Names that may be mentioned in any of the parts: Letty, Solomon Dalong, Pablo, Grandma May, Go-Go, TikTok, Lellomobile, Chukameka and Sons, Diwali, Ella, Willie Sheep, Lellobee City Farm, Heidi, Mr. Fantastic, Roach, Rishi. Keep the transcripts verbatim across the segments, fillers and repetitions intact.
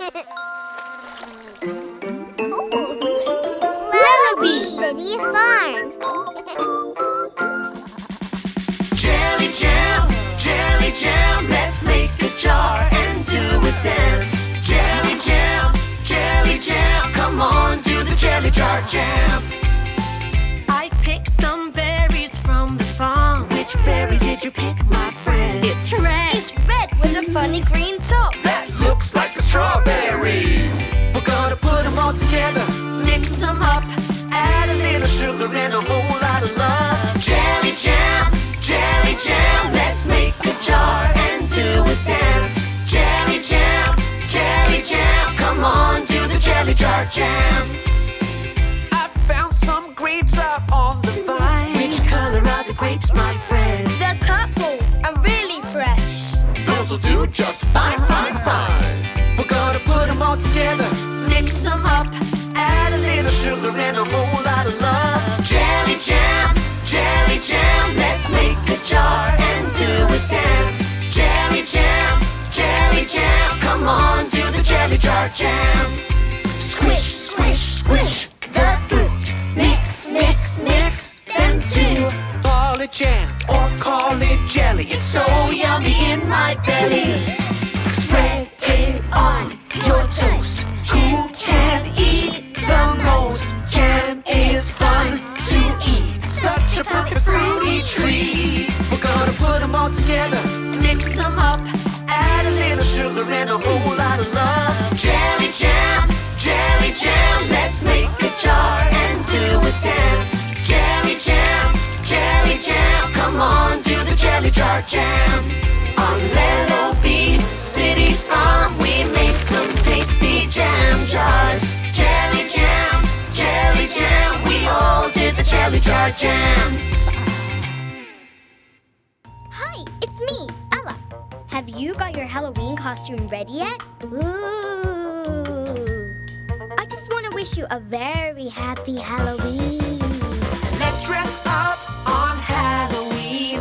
Lellobee City Farm. Jelly jam, jelly jam, let's make a jar and do a dance. Jelly jam, jelly jam, come on, do the jelly jar jam. I picked some berries from the farm. Which berry did you pick, my friend? It's red. It's red with a funny green top. That looks like a strawberry. We're gonna put them all together, mix them up, add a little sugar and a whole lot of love. Jelly jam, jelly jam, let's make a jar and do a dance. Jelly jam, jelly jam, come on, do the jelly jar jam. I found some grapes up on the vine. Which color are the grapes, my friend? They're purple and really fresh. Those'll do just fine, fine, fine. We're gonna put them all together, mix them up, add a little sugar and a whole lot of love. Jelly jam, jelly jam, let's make a jar and do a dance. Jelly jam, jelly jam, come on, do the jelly jar jam. Squish, squish, squish the fruit. Mix, mix, mix them two. Call it jam or call it jelly, it's so yummy in my belly. Spread it on your toast. Who can eat the most? Jam is fun to eat, such a perfect fruity treat. We're gonna put them all together, mix them up, add a little sugar and a whole lot of love. Jelly jam, jelly jam, let's make a jar and do a dance. Jelly jam, jelly jam, come on, do the jelly jar jam. On Lellobee City Farm, we made some tasty jam jars. Jelly jam, jelly jam, we all did the jelly jar jam. Hi, it's me, Ella. Have you got your Halloween costume ready yet? Ooh! I just want to wish you a very happy Halloween. Let's dress up on Halloween.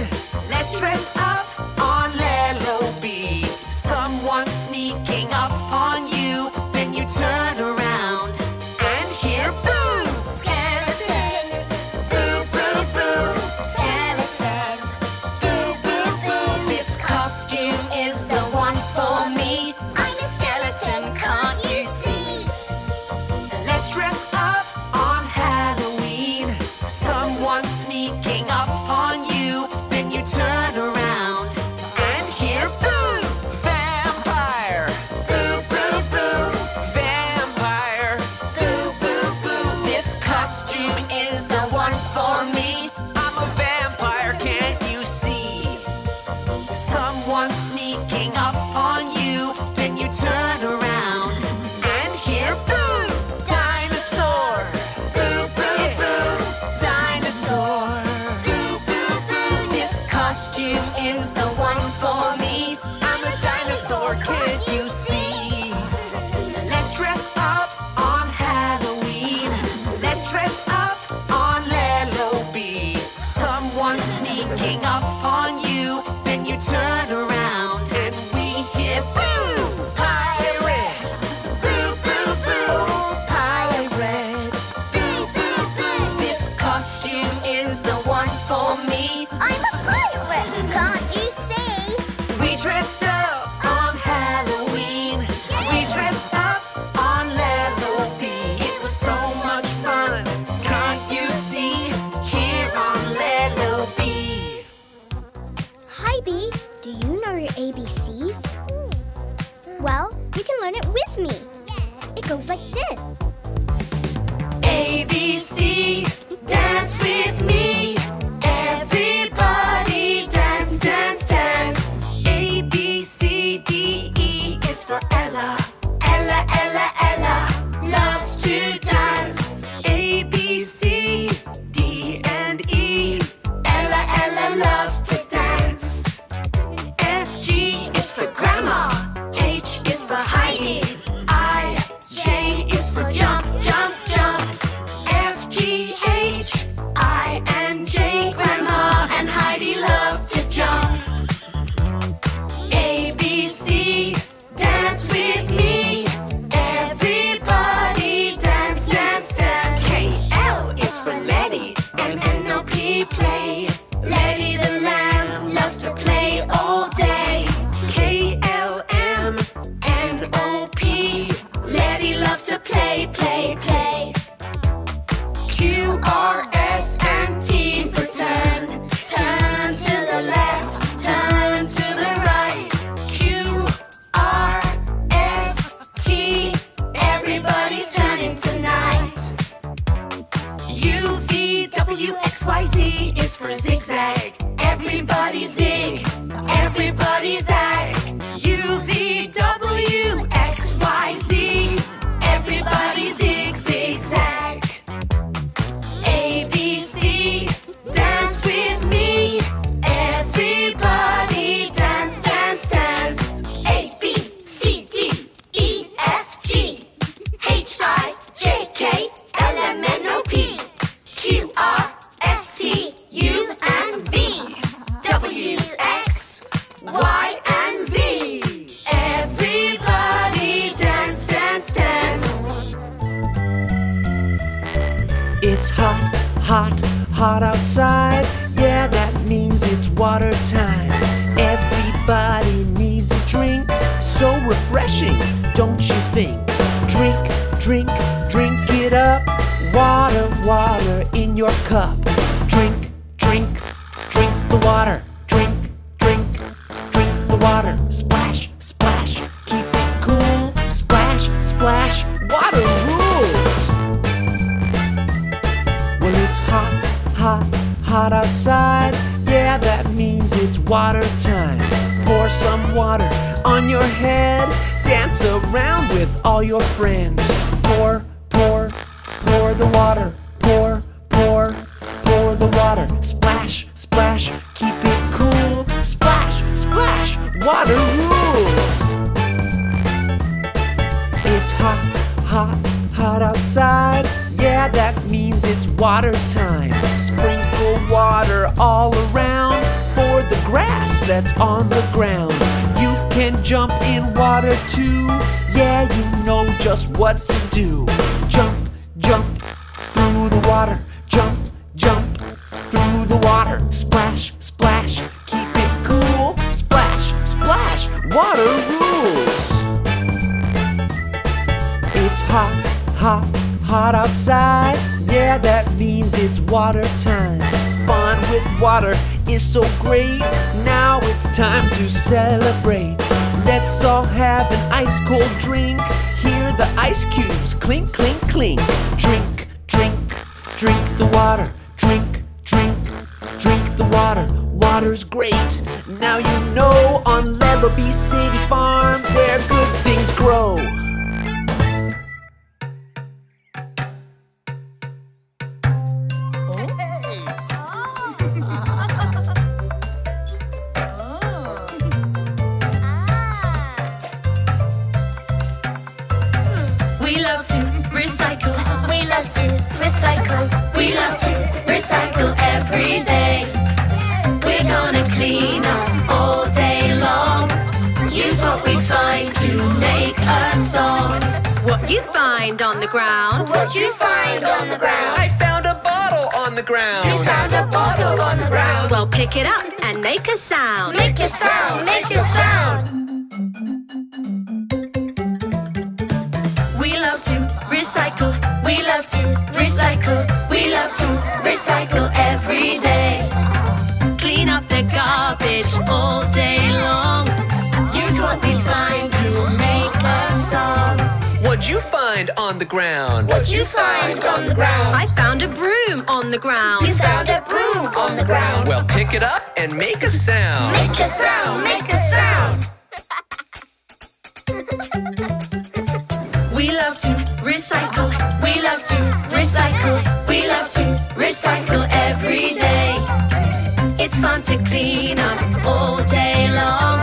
Let's dress up on Lellobee. Someone sneaking up on you, then you turn around and hear boom! Skeleton! Boo, boo, boo! Skeleton! Boo, boo, boo! This costume is the one for me. I'm a skeleton, can't you see? Let's dress up on Halloween. Someone sneaking up on you, then you turn around. Dance with me. to play, play, play. Q, R, S, and T for turn. Turn to the left, turn to the right. Q, R, S, T. Everybody's turning tonight. U, V, W, X, Y, Z is for zigzag. Everybody zig, everybody zag. U, V, W, X, Y, Z. Everybody zig, zig, zag. A, B, C, dance with me. Everybody dance, dance, dance. A, B, C, D, E, F, G. H, I, J, K, L, M, N, O, P. Q, R, S, T, U, and V. W, X, Y, and Z. Everybody dance, dance, dance. It's hot, hot, hot outside. Yeah, that means it's water time. Everybody needs a drink. So refreshing, don't you think? Drink, drink, drink it up. Water, water in your cup. Drink, drink, drink the water. Drink, drink, drink the water. Splash, splash, keep it cool. Splash, splash, water rules. Well, it's hot, hot, hot outside. Yeah, that means it's water time. Pour some water on your head. Dance around with all your friends. Pour, pour, pour the water. Pour, pour, pour the water. Splash, splash, keep it cool. Splash, splash, water rules. It's hot, hot, hot outside. Yeah, that means it's water time. Sprinkle water all around for the grass that's on the ground. You can jump in water too. Yeah, you know just what to do. Jump, jump through the water. Jump, jump through the water. Splash, splash, keep it cool. Splash, splash, water rules. It's hot, hot, hot outside. Yeah, that means it's water time. Fun with water is so great. Now it's time to celebrate. Let's all have an ice cold drink. Hear the ice cubes clink, clink, clink. Drink, drink, drink the water. Drink, drink, drink the water. Water's great. Now you know on Lellobee City Farm where good things grow. We love to recycle every day. We're gonna clean up all day long. Use what we find to make a song. What you find on the ground. What you find on the ground. I found a bottle on the ground. You found a bottle on the ground. Well, pick it up and make a sound. Make a sound, make a sound. Recycle, we love to recycle, we love to recycle every day. Clean up the garbage all day long. Use what we find to make a song. What'd you find on the ground? What'd you find on the ground? I found a broom on the ground. You found a broom on the ground. Well, pick it up and make a sound. Make a sound, make a sound. We love to recycle, we love to recycle, we love to recycle every day. It's fun to clean up all day long.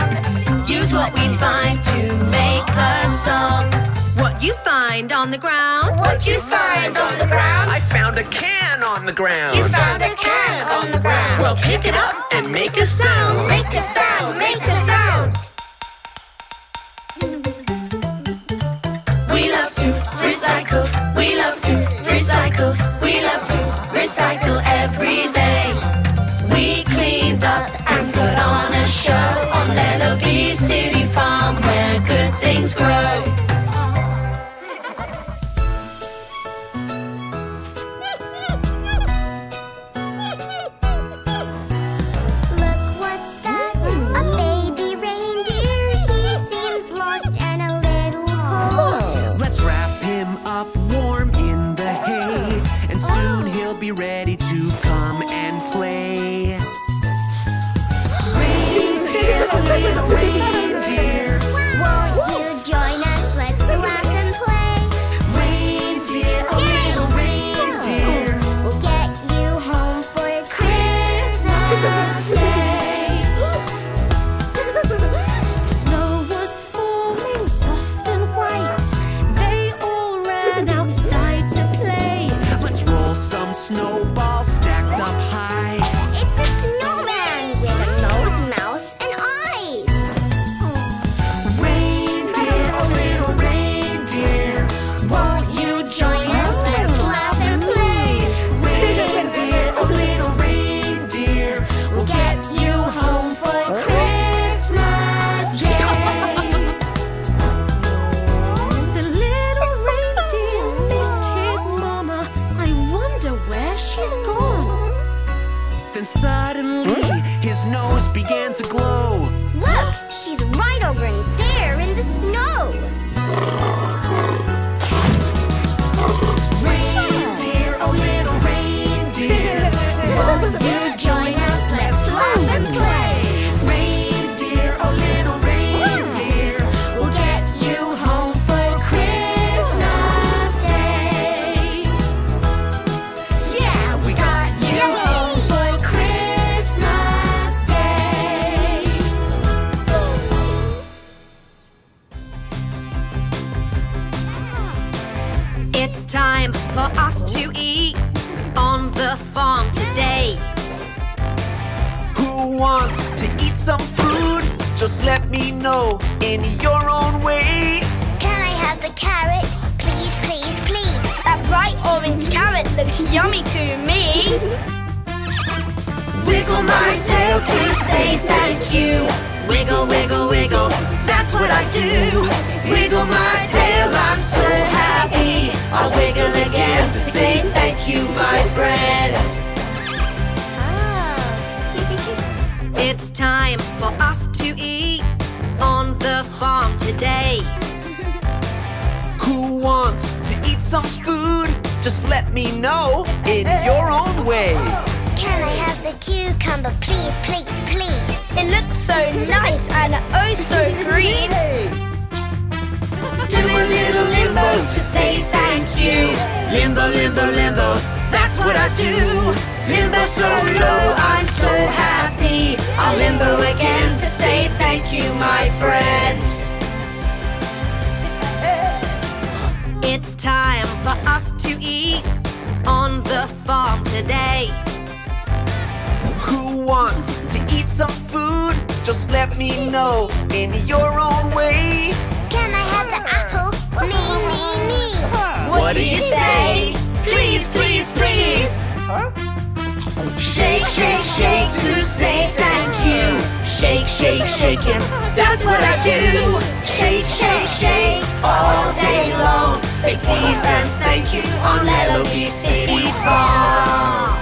Use what we find to make a song. What you find on the ground. What you find on the ground. I found a can on the ground. You found a can on the ground. Well, pick it up and make a sound. Make a sound, make a sound. We love to recycle, we love to recycle, we love to recycle every day. We cleaned up and put on a show on Lellobee City Farm where good things grow. to glow. Look, she's right over there in the snow. Reindeer, oh little reindeer, won't you join us? Let's laugh and play. Reindeer, oh little reindeer, we'll get you home for Christmas Day. Yeah, we got you home for Christmas Day. It's time for us to eat on the farm today. Who wants to eat some food? Just let me know in your own way. Can I have the carrot? Please, please, please. That bright orange carrot looks yummy to me. Wiggle my tail to say thank you. Wiggle, wiggle, wiggle, that's what I do. Wiggle my tail, I'm so happy. I'll wiggle again to say thank you, my friend. It's time for us to eat on the farm today. Who wants to eat some food? Just let me know in your own way. Can I have the cucumber, please, please, please? It looks so nice and oh so green. Do a little limbo to say thank you. Limbo, limbo, limbo, that's what I do. Limbo so low, I'm so happy. I'll limbo again to say thank you, my friend. It's time for us to eat on the farm today. Who wants to eat some food? Just let me know in your own way. Can I have the apple? Me, me, me. What do you say? Please, please, please. Huh? Shake, shake, shake to say thank you. Shake, shake, shake him, that's what I do. Shake, shake, shake all day long. Say please and thank you on Lellobee City Farm.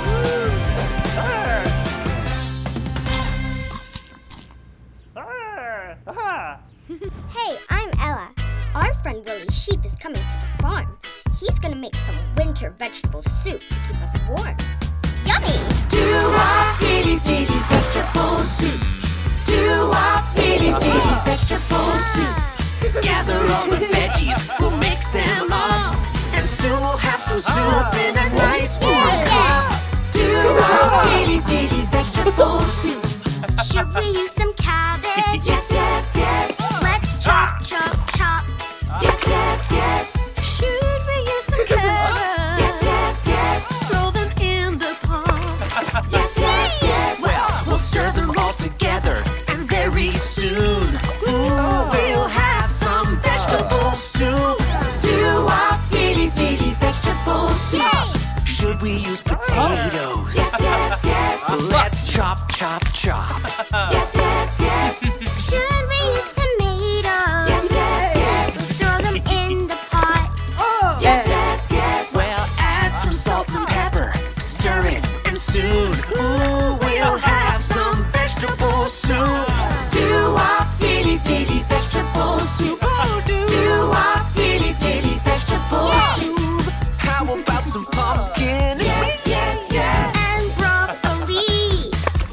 Hey, I'm Ella. Our friend Willie Sheep is coming to the farm. He's gonna make some winter vegetable soup to keep us warm. Yummy! Do-wop, diddy-diddy, vegetable soup. Do-wop, diddy-diddy, vegetable soup. Gather all the veggies, we'll mix them up. And soon we'll have some soup in a nice warm cup. Do-wop, diddy-diddy, vegetable soup. Should we use some cabbage? Yes, yes, yes. Let's chop, chop, chop. Yes, yes, yes. Should we use some cabbage? Yes, yes, yes. Well, we'll stir them all together, and very soon, ooh, we'll have some vegetable soup. Do-wop, diddy-diddy, vegetable soup. Should we use potatoes? Yes, yes, yes. Let's chop, chop, chop. Yes, yes, yes. Should we use tomatoes? Yes, yes, yes. Stir them in the pot. Oh. Yes, yes, yes. Well, add some salt and pepper. Stir it. Soon, ooh, we'll have some vegetable soup. Do-wop, diddy-diddy, vegetable soup. Oh, do-wop, diddy-diddy, vegetable soup. How about some pumpkin? Yes, yes, yes. And broccoli.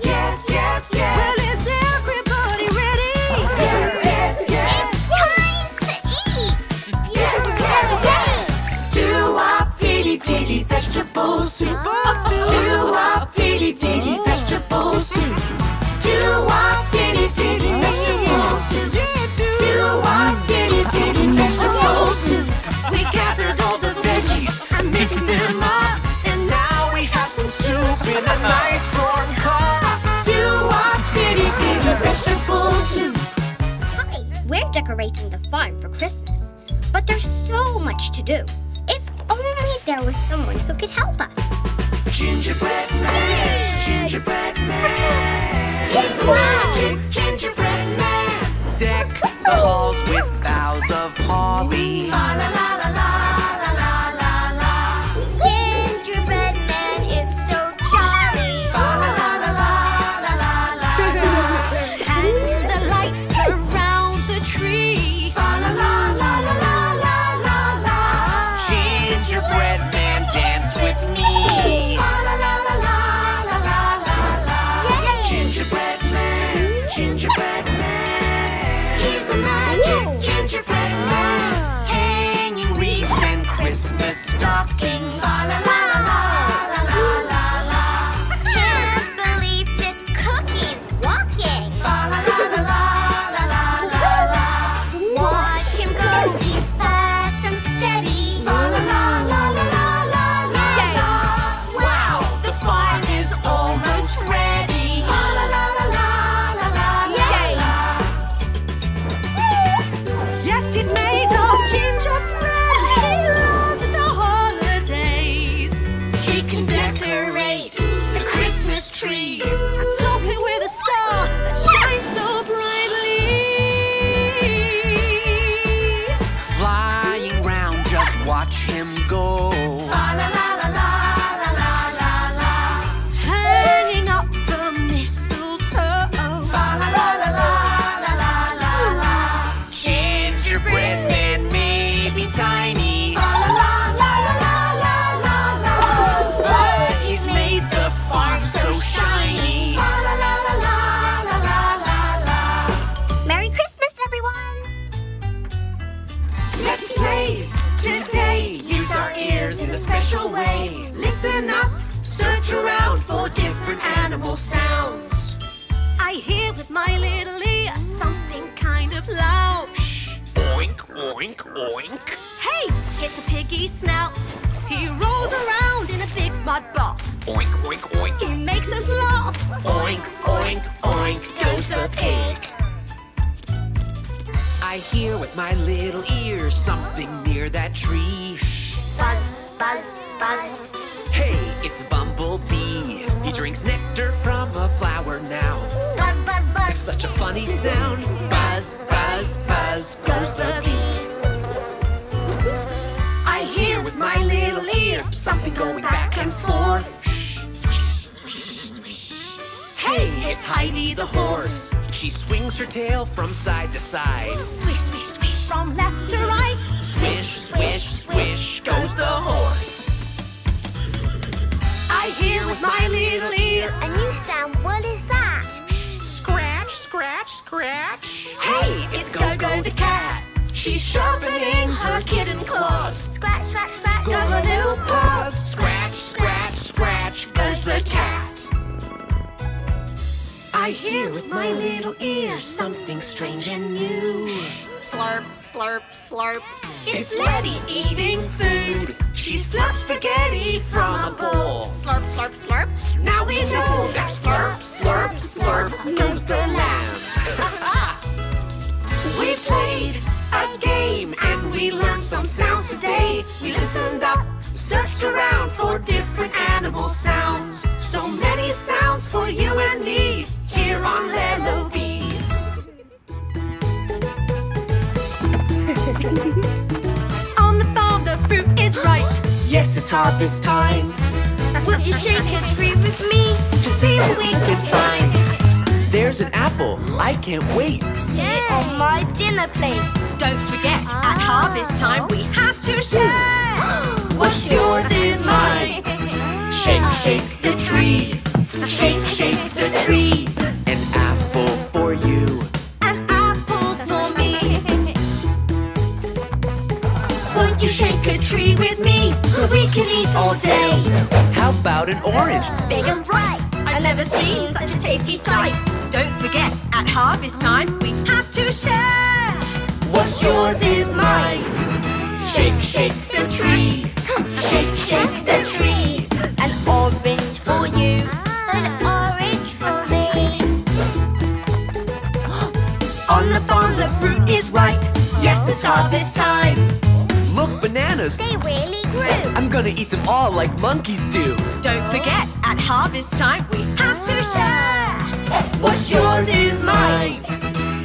Yes, yes, yes. Well, is everybody ready? Yes, yes, yes. It's time to eat. Yes, yes, yes. Do-wop, diddy-diddy, vegetable soup. Do-wop, diddy-diddy, vegetable soup. Do-wop, diddy-diddy, vegetable soup. Do-wop, diddy-diddy, vegetable soup. We gathered all the veggies and mixed them up, and now we have some soup in a nice warm cup. Do-wop, diddy-diddy, vegetable soup. Hi, we're decorating the farm for Christmas, but there's so much to do. If only there was someone who could help us. Gingerbread Man, Gingerbread Man. He's magic Gingerbread Man. Deck the halls with boughs of holly. La la la la la la la la. Gingerbread Man is so jolly. La la la la la la la. watch him go. La la la la la la la la la. Hanging up the mistletoe. La la la la la la la la. Gingerbread man may be tiny. La la la la la la la la. But he's made the farm so shiny. La la la la la la la la. Merry Christmas, everyone! Let's play. Today, use our ears in a special way. Listen up, search around for different animal sounds. I hear with my little ear something kind of loud. Shh. Oink, oink, oink. Hey, it's a piggy snout. He rolls around in a big mud bath. Oink, oink, oink. He makes us laugh. Oink, oink, oink, goes the pig. I hear with my little ear something near that tree. Shh. Buzz, buzz, buzz. Hey, it's a bumblebee. He drinks nectar from a flower now. Buzz, buzz, buzz. It's such a funny sound. Buzz, buzz, buzz, goes the bee. I hear with my little ear something going back and forth. Shh. Swish, swish, swish. Hey, it's Heidi the horse. She swings her tail from side to side. Swish, swish, swish. From left to right. Swish, swish, swish. Goes the horse. I hear with my little ear a new sound. What is that? Scratch, scratch, scratch. Hey, it's Go-Go the cat. She's sharpening her kitten claws. Scratch, scratch, scratch. Go her little paws. Scratch, scratch, scratch. Goes the cat. I hear with my little ear something strange and new. Slurp, slurp, slurp. It's, it's Letty eating food. She slurps spaghetti from a bowl. Slurp, slurp, slurp. Now we know that slurp, slurp, slurp goes the lamb. We played a game and we learned some sounds today. We listened up, searched around for different animal sounds. So many sounds for you and me. Here on Lellobee. On the farm the fruit is ripe. Yes, it's harvest time. Won't you shake a tree with me to see what we can find? There's an apple, I can't wait. See it on my dinner plate. Don't forget, ah. at harvest time we have to share. What's yours is mine. Shake, shake the tree. Shake, shake the tree. An apple for you. An apple for me. Won't you shake a tree with me so we can eat all day? How about an orange? Big and bright. I've never seen such a tasty sight. Don't forget, at harvest time, we have to share. What's yours is mine. Shake, shake the tree. Shake, shake the tree. An orange for you. An orange for me. On the farm the fruit is ripe. Yes, it's harvest time. Look, bananas. They really grew. I'm gonna eat them all like monkeys do. Don't forget, at harvest time we have to share. What's yours is mine.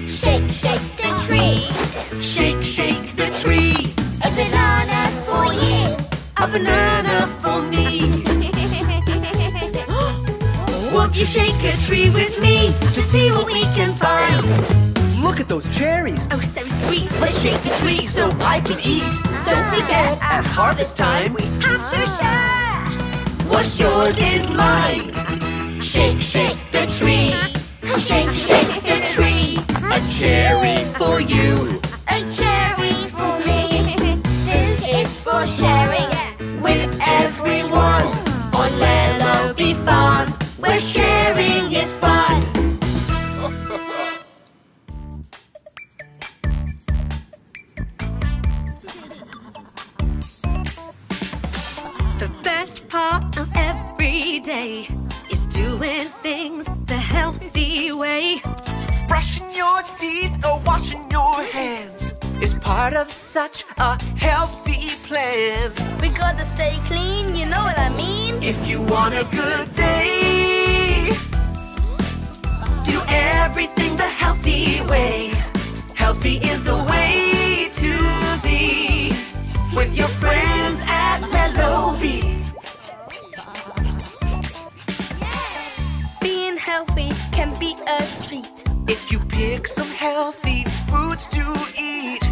Shake, shake the tree. Shake, shake the tree. A banana for you. A banana for me. Won't you shake a tree with me to see what we can find? Look at those cherries. Oh, so sweet. Let's shake the tree so I can eat. Don't forget, at harvest time, we have to share. What's yours is mine. Shake, shake the tree. Shake, shake the tree. A cherry for you. A cherry for me. Food is for sharing with everyone on Lellobee Farm. Where sharing is fun. The best part of every day is doing things the healthy way. Brushing your teeth or washing your hands is part of such a healthy plan. We gotta stay clean, you know what I mean? If you want a good day, do everything the healthy way. Healthy is the way to be with your friends. treat. If you pick some healthy foods to eat,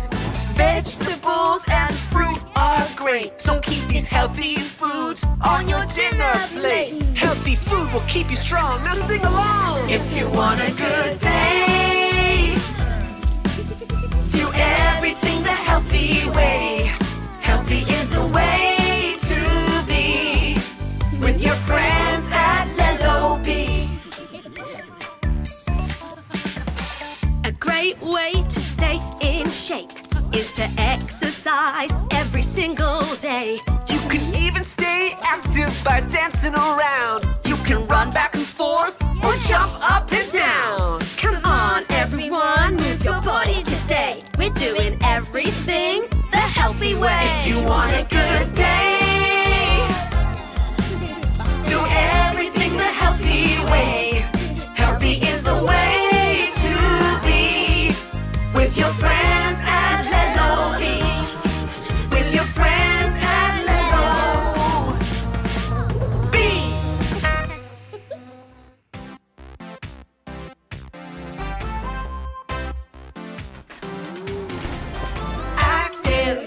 vegetables and fruit are great. So keep these healthy foods on your dinner plate. Healthy food will keep you strong. Now sing along. If you want a good day, do everything the healthy way. Healthy is the way to be with your friends at Lellobee. A great way to stay in shape is to exercise every single day. You can even stay active by dancing around. You can run back and forth or jump up and down. Come on, everyone, move your body today. We're doing everything the healthy way. If you want a good day, do everything the healthy way. Healthy is the way to be with your friends at Lellobee. With your friends at Lellobee. Active.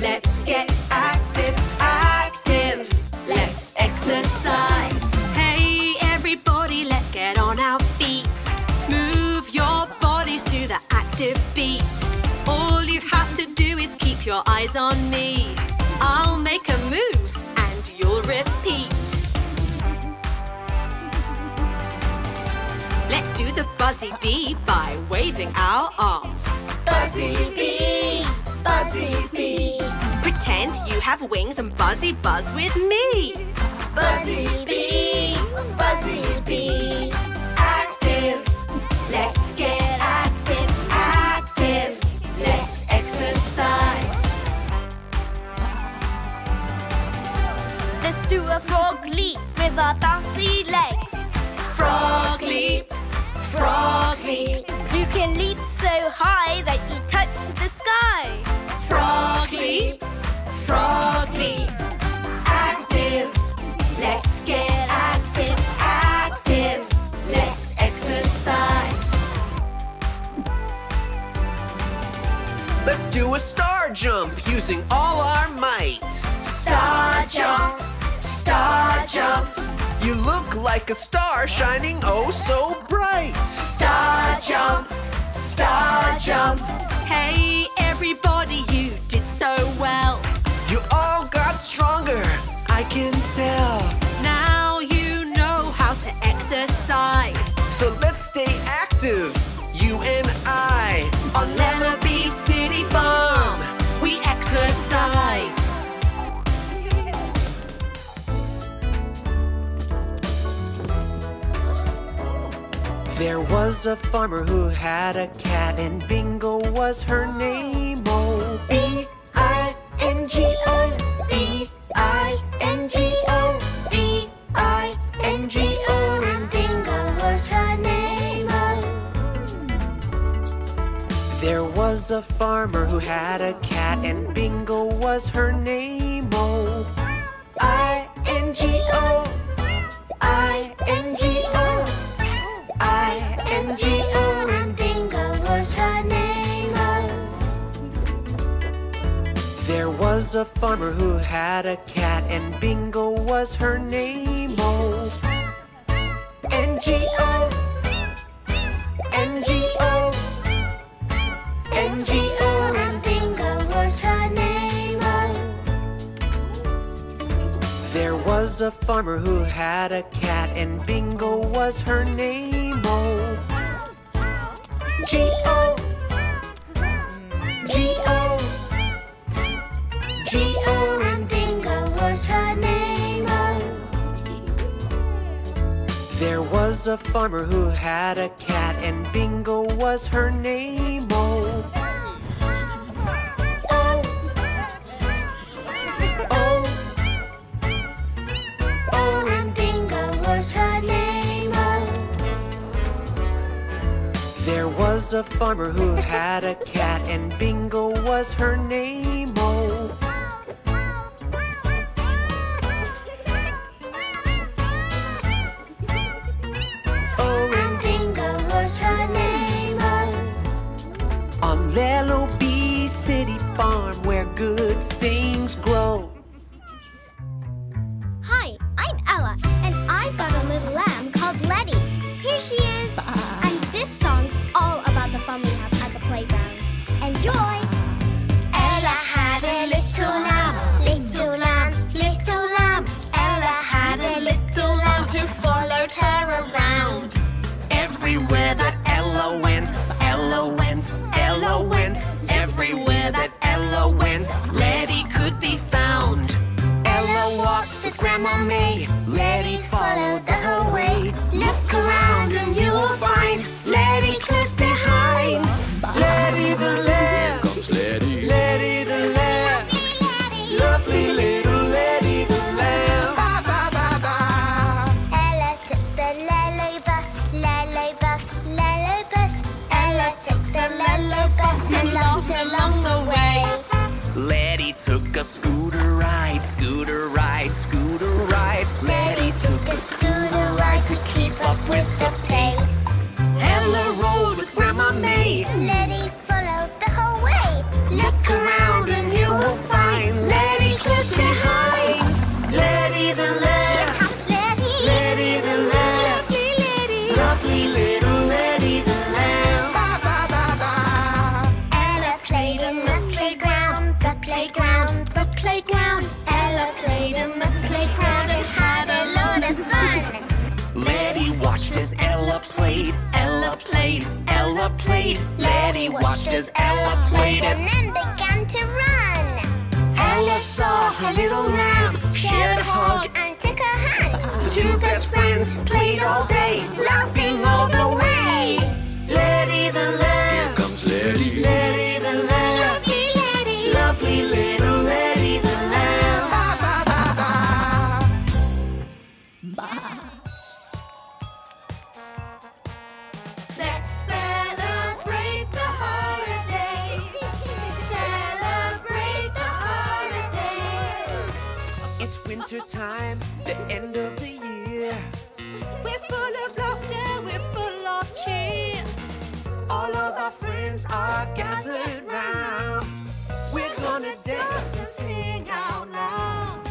Let's get active, active. Let's exercise. Hey everybody, let's get on our feet. Move your bodies to the active beat. All you have to do is keep your eyes on me. I'll make a move and you'll repeat. Let's do the buzzy bee by waving our arms. Buzzy bee, buzzy bee. Pretend you have wings and buzzy buzz with me. Buzzy bee, buzzy bee. Active, let's get active, active. Let's exercise. Let's do a frog leap with our bouncy legs. Frog leap, frog leap. You can leap so high that you touch the sky. Frog leap, frog leap. Active, let's get active, active. Let's exercise. Let's do a star jump using all our might. Star jump, star jump. You look like a star shining oh so bright. Star jump, star jump. Hey everybody, you did so well. You all got stronger, I can tell. Now you know how to exercise. So let's stay active, you and I. On Lellobee City Farm, we exercise. There was a farmer who had a cat, and Bingo was her name. Oh, B I N G O, B I N G O, B I N G O. And Bingo was her name. Oh. There was a farmer who had a cat, and Bingo was her name. Oh, I N G O, I N G O. I N G O, and Bingo was her name. Oh. There was a farmer who had a cat, and Bingo was her name. Oh, N G O, N G O, N G O, and Bingo was her name. Oh. There was a farmer who had a cat, and Bingo was her name. G O, G O, G O, and Bingo was her name. Oh. There was a farmer who had a cat, and Bingo was her name. Oh, oh, oh, oh, and Bingo was her name. There was a farmer who had a cat, and Bingo was her name. Oh. Oh. And Bingo was her things grow. Hi, I'm Ella, and I've got a little lamb called Letty. Here she is. And this song's all about the fun we have at the playground. Enjoy! Ella had a little lamb, little lamb, little lamb. Ella had a little lamb who followed her around. Everywhere that Ella went, Ella went, Ella went. Everywhere that Ella went, Letty could be found. Ella walked with Grandma May, Letty followed the whole way. Look around and you will find Letty close behind. Letty the lamb, comes Letty. Letty the lamb, lovely, lovely little Letty the lamb. Ba ba ba ba. Ella took the Lellobee bus, Lellobee bus, Lellobee bus. Ella took the Lellobee bus and laughed along the way. Letty took a scooter ride, scooter ride, scooter ride. Letty took a scooter ride to keep up with the pace. Ella rolled with Grandma May. Letty followed the whole way. Look around and you will find Letty close behind. Letty the lamb. Here comes Letty. Letty the lamb. Lovely Letty. Lovely little Letty the lamb. Ba ba ba ba. Ella played in the playground, the playground, the playground. Ella played in the playground and had a lot of fun. Letty watched as Ella played. Ella played, Ella played. Letty watched as Ella played and then began to run. Ella saw her little lamb, shared a hug and took her hand. The two best friends played all day, laughing all the way. Letty the lamb, here comes Letty. Letty the lamb, lovely Letty, lovely little Letty the lamb. Ba ba ba ba. Ba. Winter time, the end of the year. We're full of laughter, we're full of cheer. All of our friends are gathered round. We're gonna dance and sing out loud.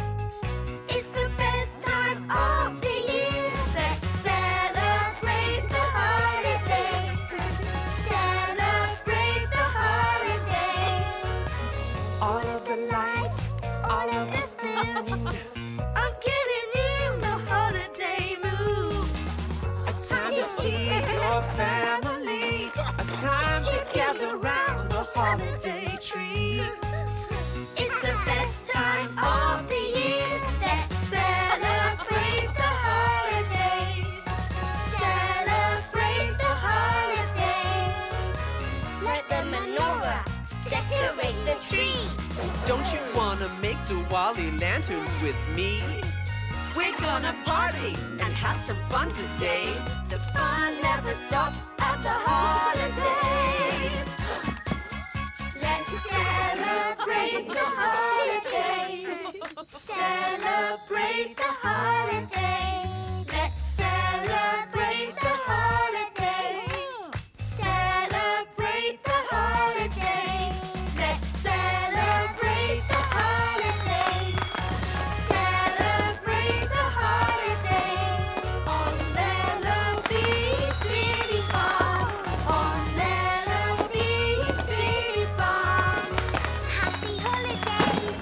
It's the best time of the year. Let's celebrate the holidays. Celebrate the holidays. All of the lights, all of the things. Your family, a time to gather round the holiday tree. It's the best time of the year. Let's celebrate the holidays. Celebrate the holidays. Light the menorah, decorate the tree. Don't you wanna make Diwali lanterns with me? We're gonna party and have some fun today. The fun never stops at the holidays. Let's celebrate the holidays. Celebrate the holidays. Let's celebrate the holidays. Celebrate the holidays. Let's celebrate the holidays. Celebrate the holidays on Lellobee City Farm, on Lellobee City Farm. Happy holidays.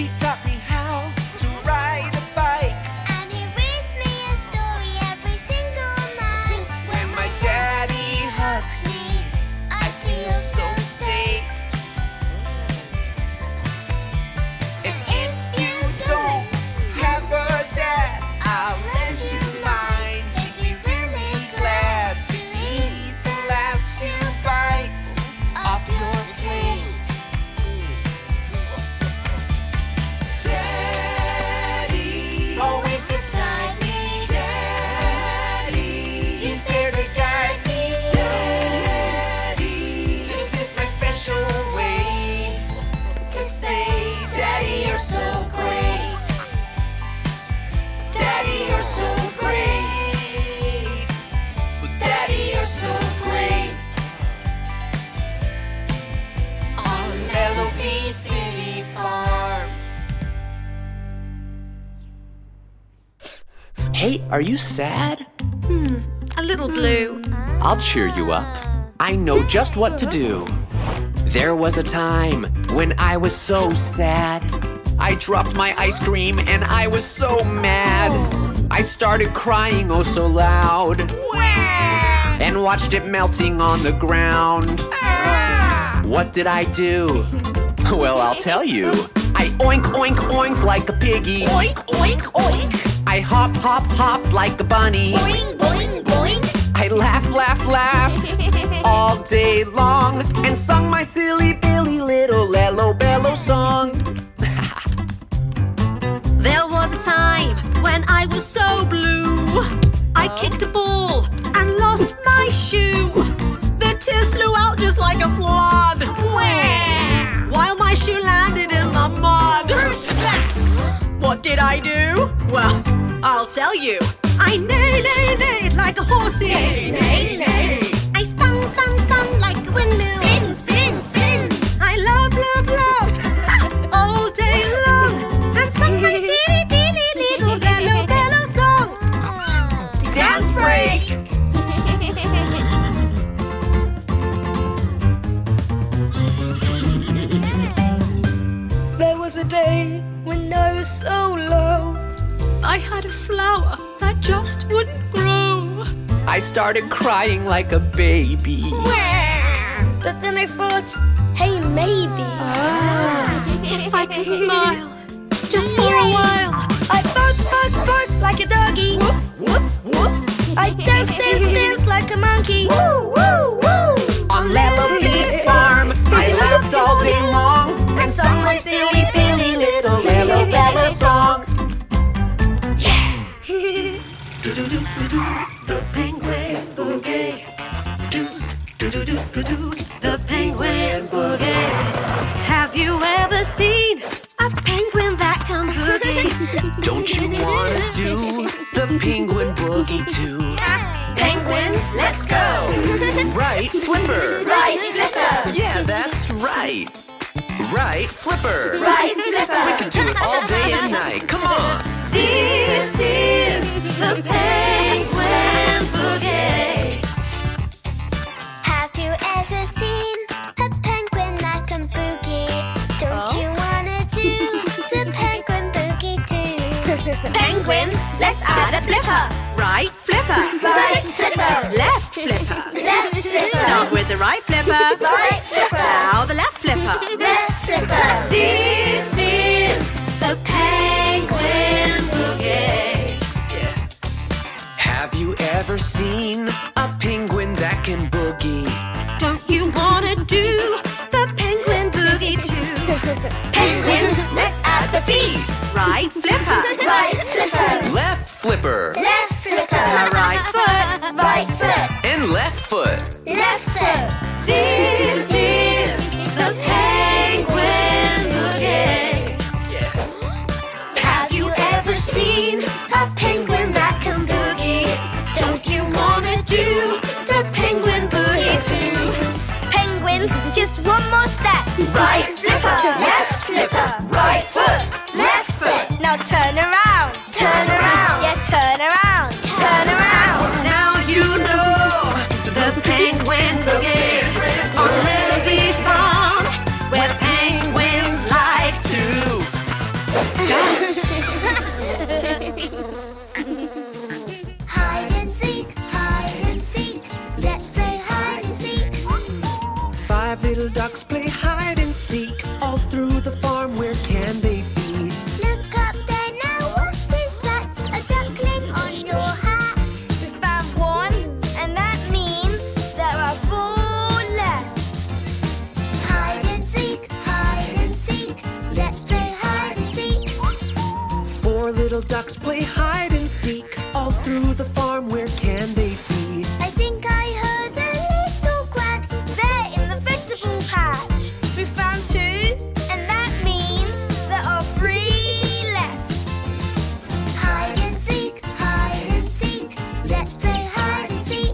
He taught me how to ride a bike, and he reads me a story every single night. When my daddy hugs me, I feel so safe. And if you don't have a dad, I'll lend you mine. He'd be really glad to eat the last few bites off your plate. City Farm. Hey, are you sad? Hmm, a little blue. I'll cheer you up. I know just what to do. There was a time when I was so sad. I dropped my ice cream and I was so mad. I started crying oh so loud. Wah! And watched it melting on the ground. Ah! What did I do? Well, I'll tell you. I oink, oink, oink like a piggy. Oink, oink, oink. I hop, hop, hop like a bunny. Boing, boing, boing. I laugh, laugh, laugh all day long, and sung my silly billy little Lellobello song. There was a time when I was so blue. I kicked a ball and lost my shoe. The tears flew out just like a flood. Wah! While my shoe landed in the mud. Who's that? What did I do? Well, I'll tell you. I neigh, neigh, neighed like a horsey. Neigh, neigh, neigh. I spun, spun, spun like a windmill. Spin, spin, spin. I loved, loved, loved all day long, and sung my silly, billy, little Lello Bello song. Dance break! There was a day when I was so low. I had a flower that just wouldn't grow. I started crying like a baby. Wah! But then I thought, hey, maybe ah. if I can smile just for a while. I barked, barked, barked like a doggy. Woof, woof, woof. I danced, danced, danced like a monkey. Woo, woo, woo. On Lellobee Farm, I laughed all day long, and sung my silly billy little Lello Bello song. Yeah! Do-do-do-do-do, the penguin boogie. Do-do-do-do-do, the penguin boogie. Have you ever seen a penguin that can boogie? Don't you want to do the penguin boogie too? Penguins, let's go! Right flipper! Right flipper! Yeah, that's right! Right flipper! Right flipper! We can do it all day and night, come on! This is the penguin boogie! Have you ever seen a penguin that can boogie? Don't you wanna do the penguin boogie too? Penguins, let's add a flipper! Right flipper! Right flipper! Left flipper! Left flipper! Start with the right flipper! Right flipper! Now the left flipper! Left flipper! This is the penguin boogie. Yeah. Have you ever seen a penguin that can boogie? Don't you wanna do the penguin boogie too? Penguins, let's add the feet. Right flipper. Right flipper. Left flipper. Left flipper. Right foot. Right foot. And left foot. Left foot. This is the penguin boogie. Yeah. Have you ever seen a penguin that can boogie? Don't you wanna do the penguin boogie too? Penguins, just one more step. Right flipper, left flipper, right foot, left foot. Now turn around, turn around, yeah, turn around, turn around. Now you know the penguin boogie on Lellobee Farm, where penguins like to seek. All through the farm, where can they be? Look up there now, what is that? A duckling on your hat. We found one, and that means there are four left. Hide and seek, hide and seek. Let's play hide and seek. Four little ducks play hide and seek. All through the farm, where can they be? I think I heard a little quack. They're in the vegetable patch. We found two, and that means there are three left. Hide and seek, hide and seek. Let's play hide and seek.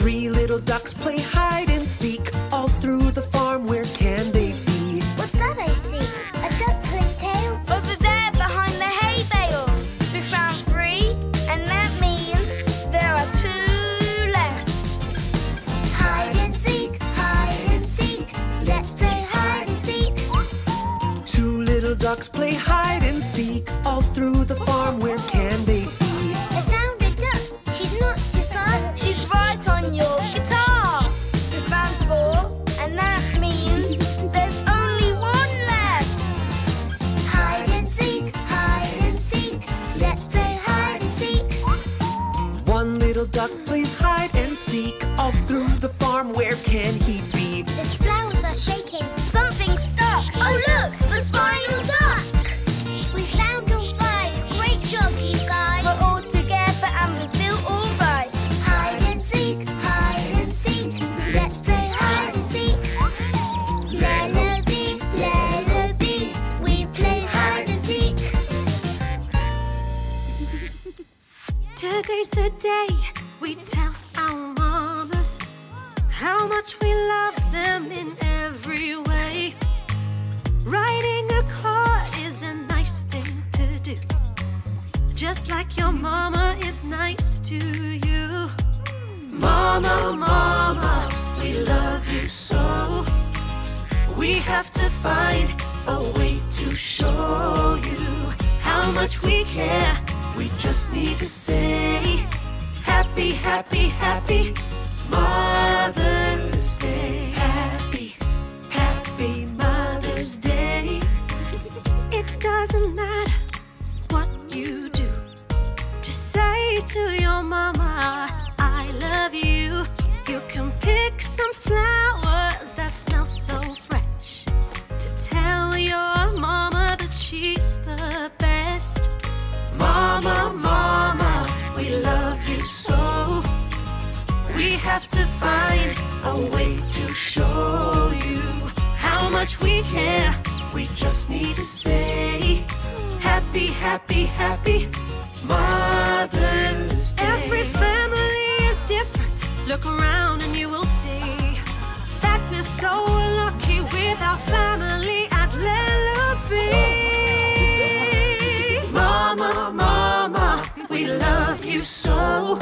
Three little ducks play hide and seek. All through the farm, where can they be? What's that I see? A duckling tail? Over there behind the hay bale. We found three, and that means there are two left. Hide and seek, hide and seek. Let's play hide and seek. Two little ducks play hide and seek. All through the farm, where can they be? I found a duck. She's not too far. She's right on your guitar. We found four, and that means there's only one left. Hide and seek, hide and seek. Let's play hide and seek. One little duck plays hide and seek. All through the farm, where can he be? His flowers are shaking. Something's stuck. Oh look, the final duck. We found all five. Great job, you guys. We're all together and we feel all right. Hide and seek, hide and seek. Let's play hide and seek. Lellobee, Lellobee, we play hide and seek. Today's the day we tell our mamas how much we love them in every way. Riding a car is a nice thing to do, just like your mama is nice to you. Mama, mama, we love you so. We have to find a way to show you how much we care. We just need to say happy, happy, happy Mother's Day. Happy, happy Mother's Day. It doesn't matter what you do, just say to your mama, I love you. You can pick some flowers that smell so fresh to tell your mama that she's the best. Mama, mama, we love you so. We have to find a way to show you how much we care. We just need to say happy, happy, happy Mother's Day. Every family is different. Look around and you will see that we're so lucky with our family at Lellobee. Mama, mama, we love you so.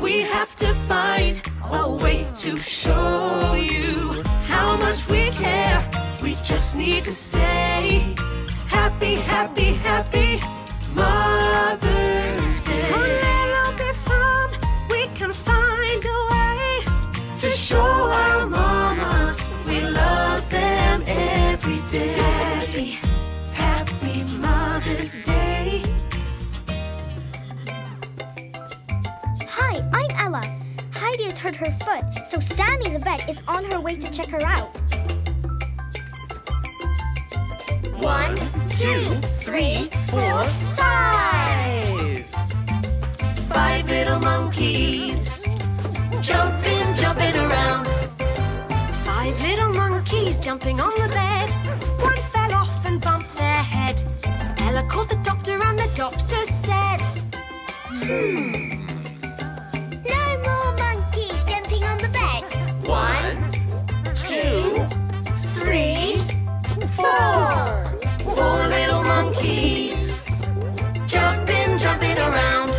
We have to find a way to show you how much we care. We just need to say happy, happy, happy Mother's Day. On Lellobee Farm, we can find a way to show our mamas we love them every day. Happy, happy Mother's Day. Hi, I'm Ella. Heidi has hurt her foot, so Sammy the vet is on her way to check her out. One, two, three, four, five. Five little monkeys jumping, jumping around. Five little monkeys jumping on the bed. One fell off and bumped their head. Ella called the doctor and the doctor said, Hmm. One, two, three, four. Four little monkeys jumping, jumping around.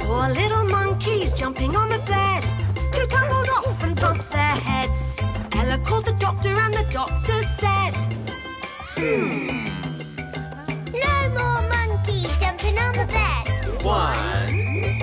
Four little monkeys jumping on the bed. Two tumbled off and bumped their heads. Ella called the doctor and the doctor said, Hmm. No more monkeys jumping on the bed. One,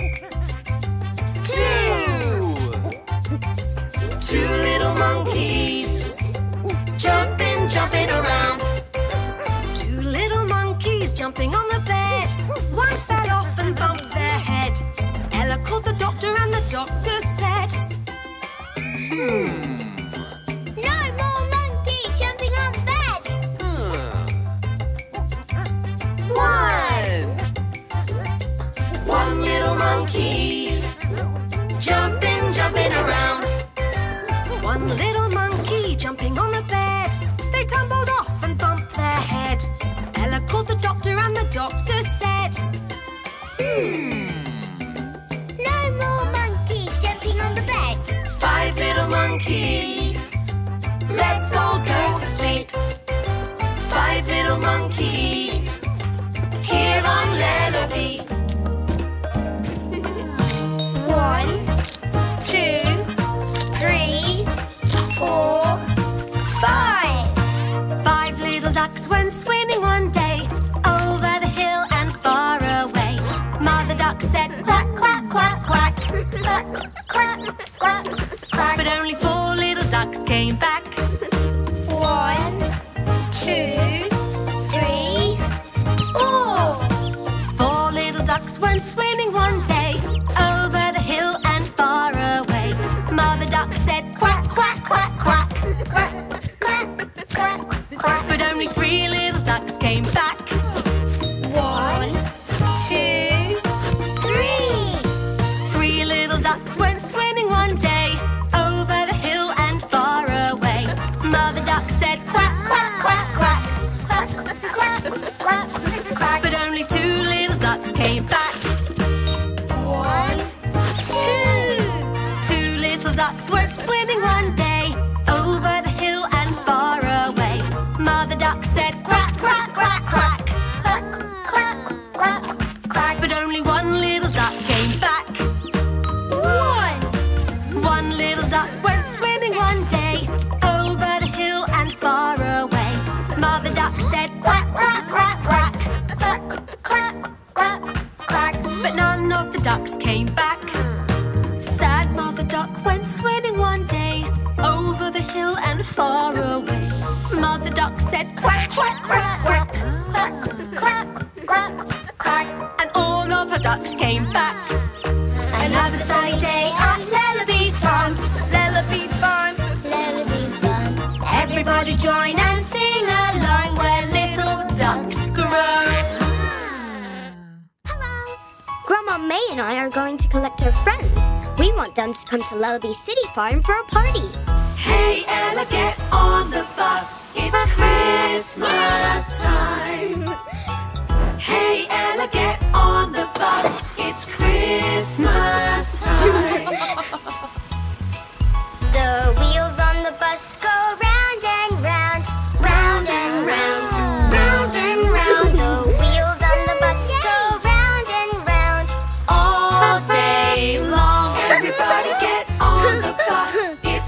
ducks went swimming one day, over the hill and far away. Mother duck said quack, quack, quack, quack, quack, quack, quack, quack. But only four little ducks came back. One, two, three, four. Four little ducks went swimming one day, over the hill and far away. Mother duck said quack, quack, quack, quack, quack. But only three little ducks came back. One, two, three. Three little ducks went swimming one day, over the hill and far away. Mother duck said quack, quack, quack, quack, quack, quack, quack, quack. But only two little ducks came back. One, two. Two little ducks went swimming one day, over the hill and far away. Mother duck said quack, quack, quack, quack, quack, quack, quack, quack. But only one little duck came back. One! One little duck went swimming one day, over the hill and far away. Mother duck said quack, quack, quack, quack, quack, quack, quack, quack. But none of the ducks came back. Sad mother duck went swimming one day, over the hill and far away. Mother duck said quack, quack, quack, quack, quack, quack, quack, quack. And all of her ducks came back. Another sunny day at Lellobee Farm, Lellobee Farm, Lellobee Farm. Everybody join and sing along, where little ducks grow. Hello! Grandma May and I are going to collect our friends. We want them to come to Lellobee City Farm for a party. Hey Ella, get on the bus, it's Christmas time. Hey Ella, get on the bus, it's Christmas time. The wheels on the bus go round and round, round and round.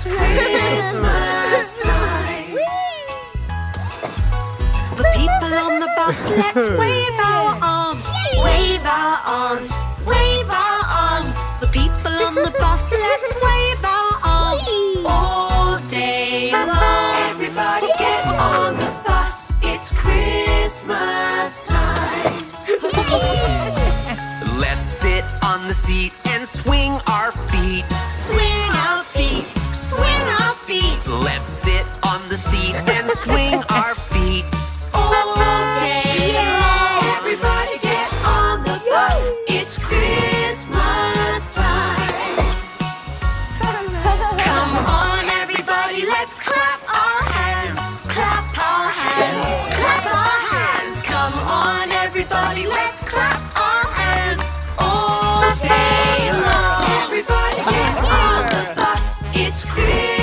Christmas time. The people on the bus, let's wave our arms, wave our arms, wave our arms. The people on the bus, let's wave our arms all day long. Everybody get on the bus, it's Christmas time. Let's sit on the seat and swing our feet, swing our feet, swing our feet. Let's sit on the seat and swing our feet all day long. Everybody get on the bus, it's Christmas time. Come on everybody, let's clap our hands, clap our hands, clap our hands. Come on everybody, let's clap our hands all day long. Everybody get on the bus, it's Christmas.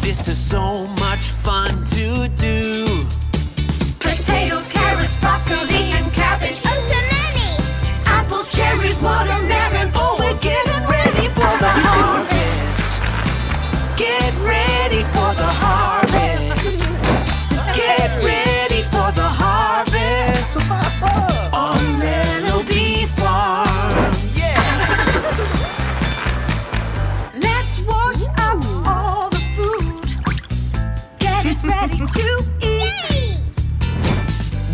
This is so much fun to do. Potatoes, carrots, broccoli and cabbage. Oh, so many! Apples, cherries, watermelon. Oh, we're getting ready for the harvest. Get ready for the harvest. Get ready for the harvest. On Lellobee Farm. Yeah! Let's wash up all ready to eat. Yay!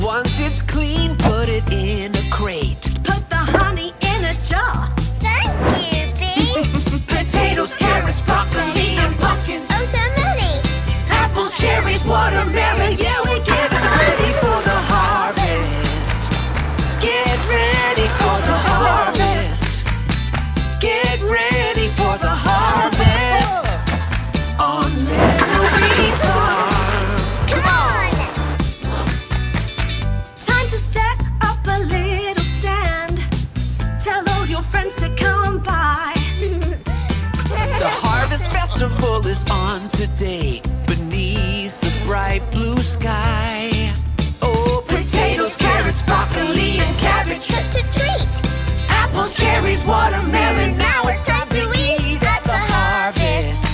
Once it's clean, put it in a crate. Put the honey in a jar. Thank you, Bee. Potatoes, carrots, broccoli and pumpkins. Oh, so many! Apples, cherries, watermelon. Yeah, we're getting ready for the harvest. is on today beneath the bright blue sky. Oh, potatoes, carrots, broccoli, and cabbage. What a treat! Apples, cherries, watermelon. Now it's time to eat at the harvest.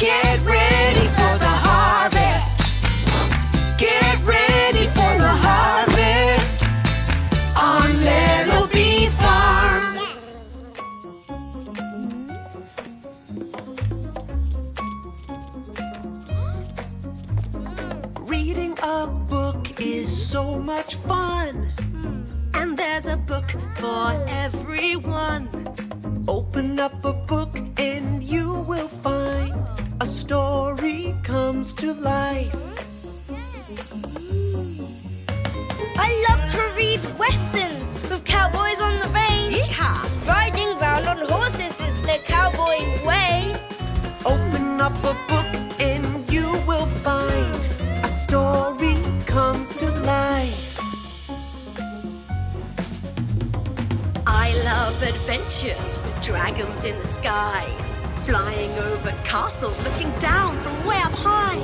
Get ready for the harvest. Get ready for the harvest on Lellobee Farm. Reading a book is so much fun. And there's a book for everyone. Open up a book and you will find a story comes to life. I love to read westerns with cowboys on the range. Yeehaw! Riding round on horses is the cowboy way. Open up a book and you will find a story comes to life. I love adventures with dragons in the sky, flying over castles, looking down from way up high.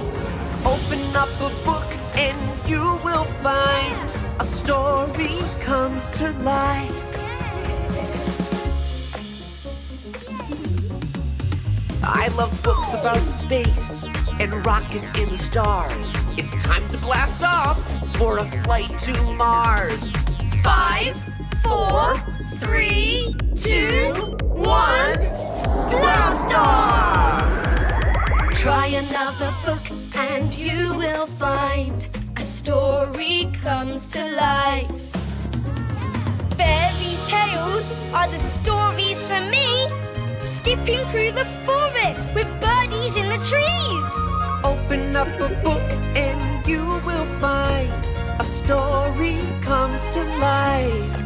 Open up a book and you will find a story comes to life. I love books about space and rockets in the stars. It's time to blast off for a flight to Mars. Five, four, three, two, one, blast off! Try another book and you will find a story comes to life. Fairy tales are the stories for me. Skipping through the forest with birdies in the trees. Open up a book and you will find a story comes to life.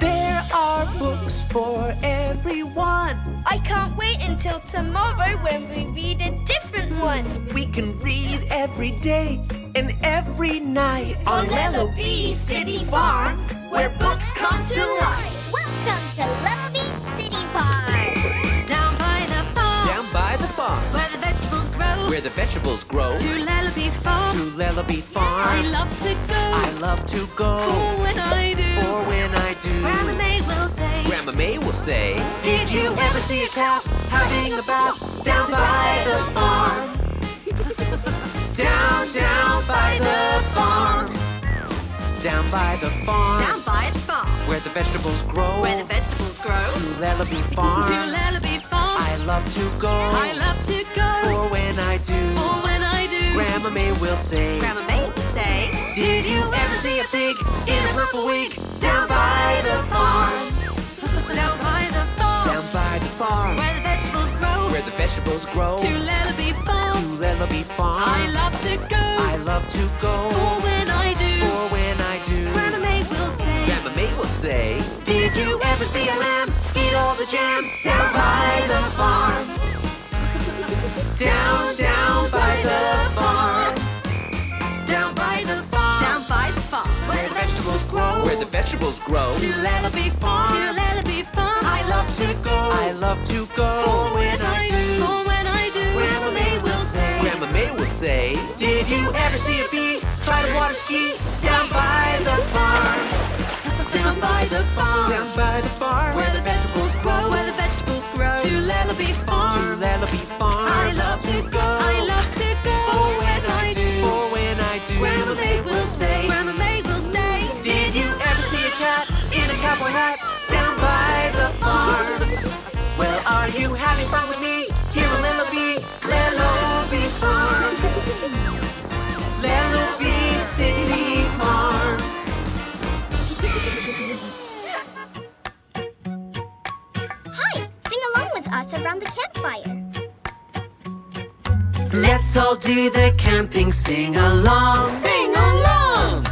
There are books for everyone. I can't wait until tomorrow when we read a different one. We can read every day and every night on Lellobee City Farm, where books come to life. Welcome to Lellobee City Farm. Down by the farm. Down by the farm. Where the vegetables grow. Where the vegetables grow. To Lellobee Farm. To Lellobee Farm. I love to go. I love to go. For when I do. For when I do. Grandma May will say. Grandma May will say. Did you ever see a calf having a bath? Down by the farm. Down, down by the farm. Down by the farm. Down by the farm. Where the vegetables grow. Where the vegetables grow. To Lellobee Farm. To Lellobee Farm. I love to go. I love to go. For when I do. For when I do. Grandma May will say. Grandma May will say. Did you ever see a pig in a purple wig? Down by the farm. Down by the farm. Down by the farm. Where the vegetables grow. Where the vegetables grow. To Lellobee Farm. To Lellobee Farm. I love to go. I love to go. For when I do. For when I do. Grandma May will say. Grandma May will say. Did you ever see a lamb eat all the jam? Down by the farm. Down, down by the farm. Down by the farm. Down by the farm. Where the vegetables grow. Where the vegetables grow. To Lellobee Farm. To Lellobee Farm. I love to go. I love to go. For when I do. For when I do. Grandma May will say. Grandma May will say. Did you ever see a bee try to water ski? Down by the farm. Down by the farm. Down by the farm. Where the vegetables grow. Where the vegetables grow. To Lellobee Farm. To Lellobee Farm. I love to go. I love to go. For when I do. For when I do. Grandma May will say. Grandma May will say. Did you ever see a cat in a cowboy hat? Down by the farm. Well, are you having fun with me? Here on Lellobee, Lellobee Farm. Lellobee City Farm. Hi, sing along with us around the campfire. Let's all do the camping sing-along. Sing along!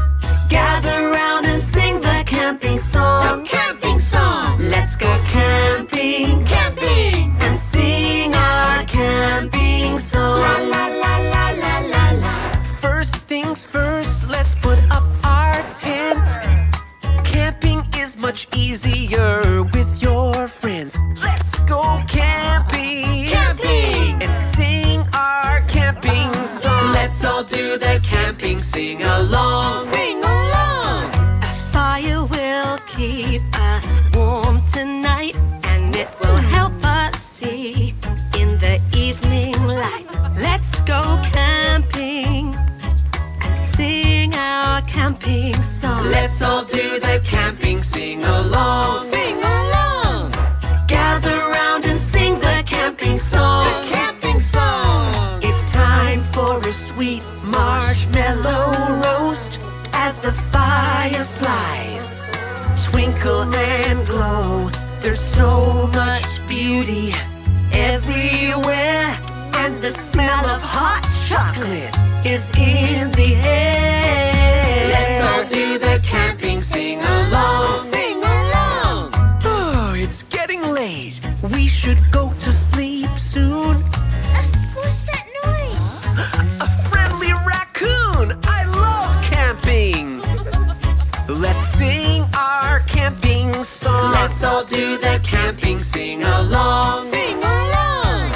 Gather round and sing the camping song. The camping song! Let's go camping, camping! And sing our camping song. La la la la la la la. First things first, let's put up our tent. Camping is much easier with your friends. Let's go camping! Camping! camping song. Let's all do the camping sing-along. Sing along! Gather round and sing the camping song. The camping song! It's time for a sweet marshmallow roast as the fireflies twinkle and glow. There's so much beauty everywhere, and the smell of hot chocolate is in the air. Let's all do the camping sing-along. Sing along! Oh, it's getting late. We should go to sleep soon. Uh, what's that noise? A friendly raccoon! I love camping! Let's sing our camping song. Let's all do the camping sing-along. Sing along!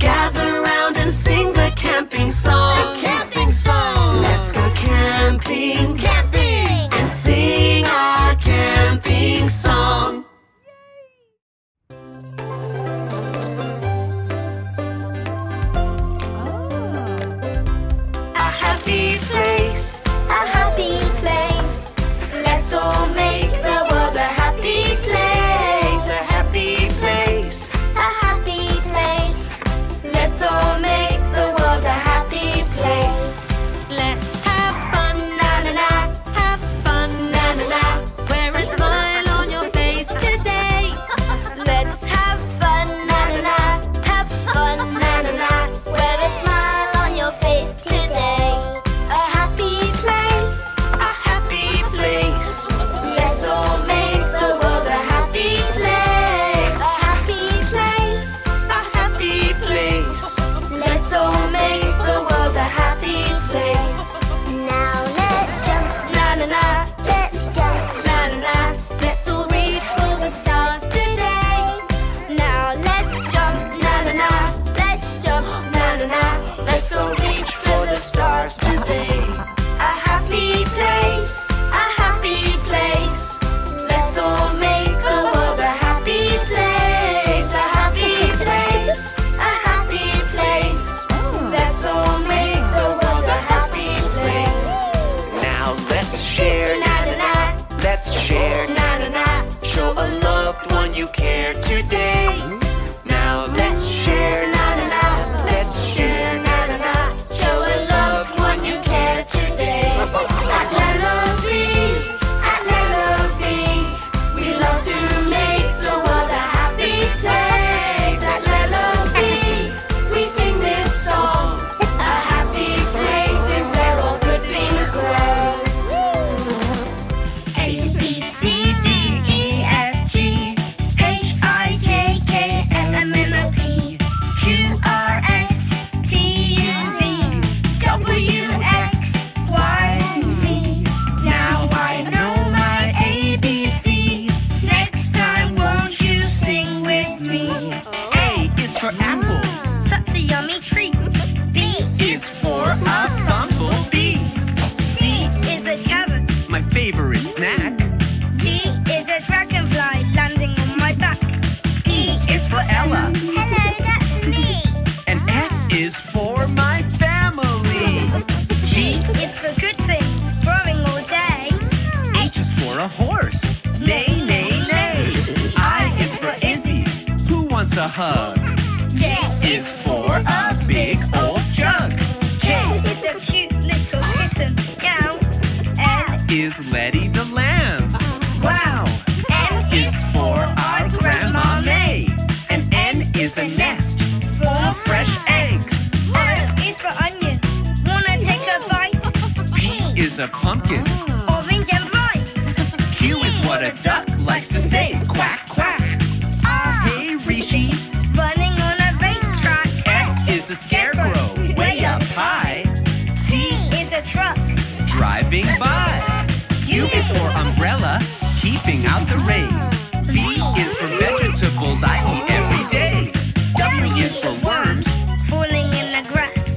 Gather round and sing the camping song. The camping song! Let's go camping, camping, and sing our camping song. Oh. A happy place, a happy place. Let's all make the world a happy place. A happy place, a happy place. Let's all make stars today. A happy place, a happy place. Let's all make the world a happy place. A happy place, a happy place. Let's all make the world a happy place. Now let's share, let's share. Show a loved one you care today. Now let's share, let's share. A hug. J is for a big old jug. K is a cute little kitten. Meow. L is Letty the lamb. Wow. M is for our Grandma May. And N is a nest full of fresh eggs. O is for onion. Wanna take a bite? P is a pumpkin. Orange and bright. Q is what a duck likes to say. Quack, quack. Running on a racetrack. S is a scarecrow way up high. T is a truck driving by. U is for umbrella keeping out the rain. V is for vegetables I eat every day. W is for worms falling in the grass.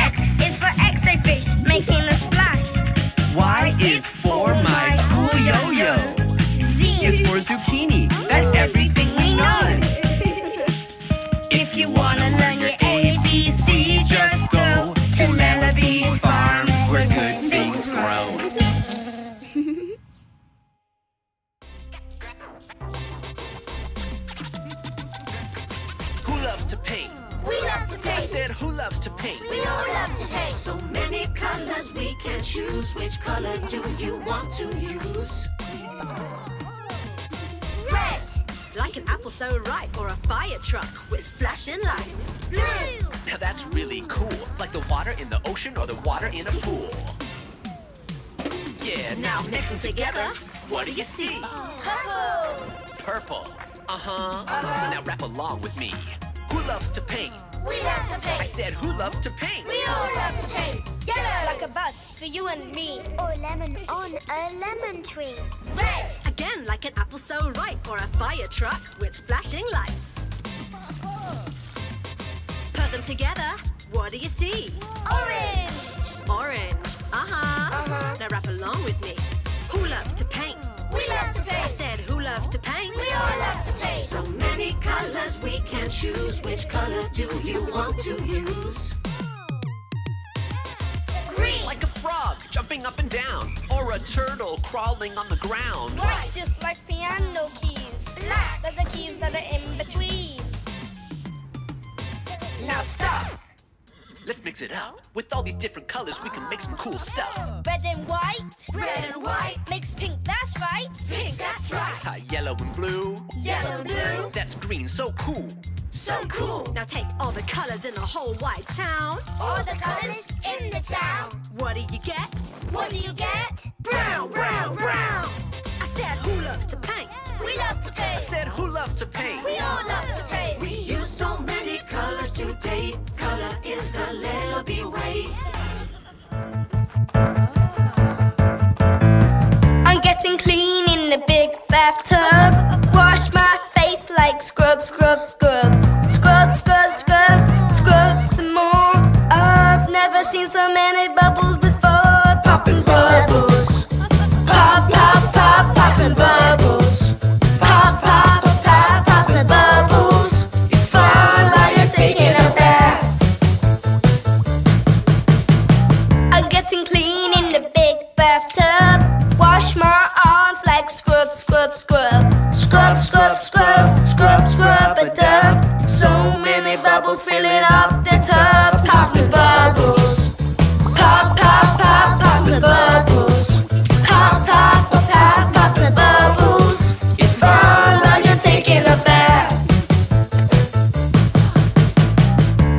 X is for X-ray fish making a splash. Y is for my cool yo-yo. Z is for zucchini. That's everything we know. If you wanna learn your A B Cs, just go to Lellobee Farm, where good things grow. can choose which color do you want to use. Red! Like an apple so ripe or a fire truck with flashing lights. Blue! Now that's really cool. Like the water in the ocean or the water in a pool. Yeah, now mix them together. What do you see? Purple! Purple. Uh-huh. Uh-huh. Now rap along with me. Who loves to paint? We love to paint. I said, who loves to paint? We all love to paint. Yellow, like a bus for you and me. Or lemon on a lemon tree. Red, again like an apple so ripe or a fire truck with flashing lights. Put them together. What do you see? Orange. Orange. Uh-huh. Uh-huh. Now rap along with me. Who loves to paint? We love to paint. I said, who loves to paint? We all love to paint. So many colors we can choose. Which color do you want to use? Green. Like a frog jumping up and down. Or a turtle crawling on the ground. White. Just like piano keys. Black. They're the keys that are in between. Now stop. Let's mix it up. With all these different colors, we can make some cool stuff. Red and white. Red and white. Makes pink, that's right. Pink, that's right. Uh, yellow and blue. Yellow and blue. That's green, so cool. So cool. Now take all the colors in the whole wide town. All the colors in the town. What do you get? What do you get? Brown, brown, brown. I said, who loves to paint? We love to paint. I said, who loves to paint? We all love to paint. We use so many colors today. Color is the Lellobee way. I'm getting clean in the big bathtub. Wash my face like scrub, scrub, scrub. Scrub, scrub, scrub, scrub some more. I've never seen so many bubbles before. Popping bubbles. Pop, pop, pop, popping bubbles. Pop, pop, pop, pop, popping bubbles. It's fun while you're taking a bath. I'm getting clean in the big bathtub. Wash my arms like scrub, scrub, scrub. Scrub, scrub, scrub, scrub, scrub a dub. So many bubbles filling up the tub. Popping bubbles. Pop, pop, pop, popping bubbles. Pop, pop, pop, pop, poppin' bubbles. It's fun while you're taking a bath.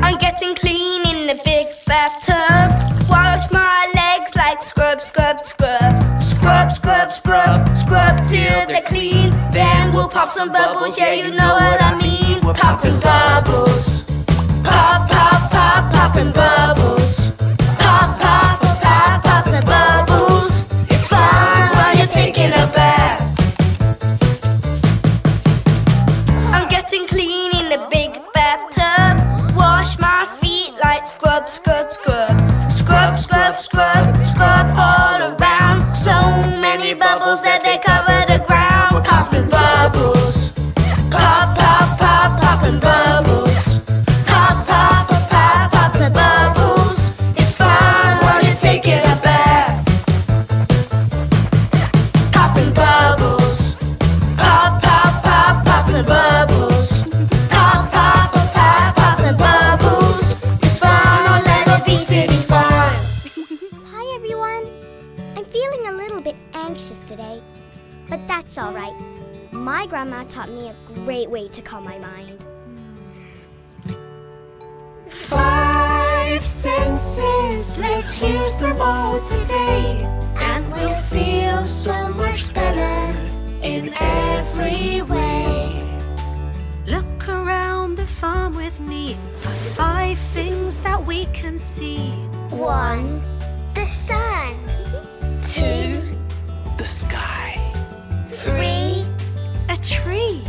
I'm getting clean in the big bathtub. Wash my legs like scrub, scrub, scrub. Scrub, scrub, scrub, scrub till they're clean. Then we'll pop some bubbles, yeah, you know what I mean. We're poppin' bubbles. Pop, pop, pop, poppin' bubbles. Pop, pop, pop, pop, poppin' bubbles. While you're taking a bath. I'm getting clean in the big bathtub. Wash my feet like scrub, scrub, scrub. Scrub, scrub, scrub, scrub all around. So many bubbles that they cover the ground. We're popping bubbles. Pop, pop, pop, popping bubbles. Pop, pop, pop, pop, popping bubbles. It's fun while you're taking a bath. Bubbles, pop, pop, pop, poppin' bubbles. Pop, pop, pop, pop, poppin' bubbles. It's fun on Lellobee City Farm. Hi everyone. I'm feeling a little bit anxious today, but that's all right. My grandma taught me a great way to calm my mind. Five senses, let's use them all today. And we'll feel so much better in every way. Look around the farm with me for five things that we can see. One, the sun. Two, the sky. Three, a tree.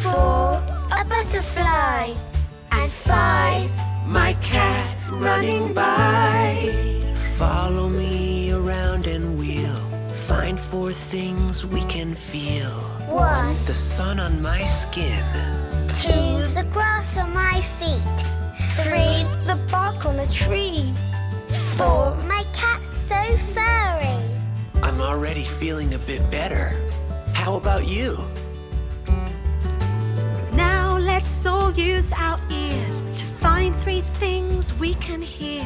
Four, a butterfly. And five, my cat running by. Follow me around and we'll find four things we can feel. One, the sun on my skin. Two, the grass on my feet. Three, the bark on a tree. Four, my cat so furry. I'm already feeling a bit better. How about you? Now let's all use our ears to find three things we can hear.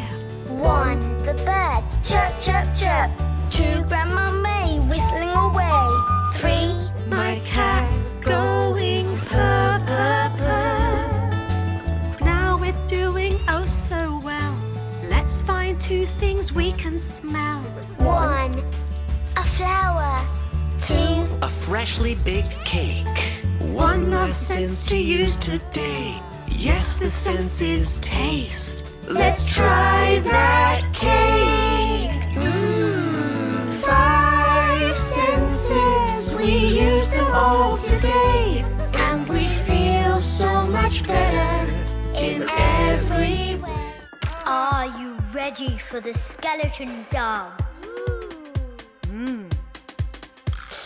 One, the birds chirp, chirp, chirp. Two, Grandma May whistling away. Three, my cat going purr, purr, purr. Now we're doing oh so well. Let's find two things we can smell. One, a flower. Two, a freshly baked cake. One last sense to use today. Yes, the sense is taste. Let's try that cake. Mmm. Five senses, we used them all today, and we feel so much better in every way. Are you ready for the skeleton dance? Mmm.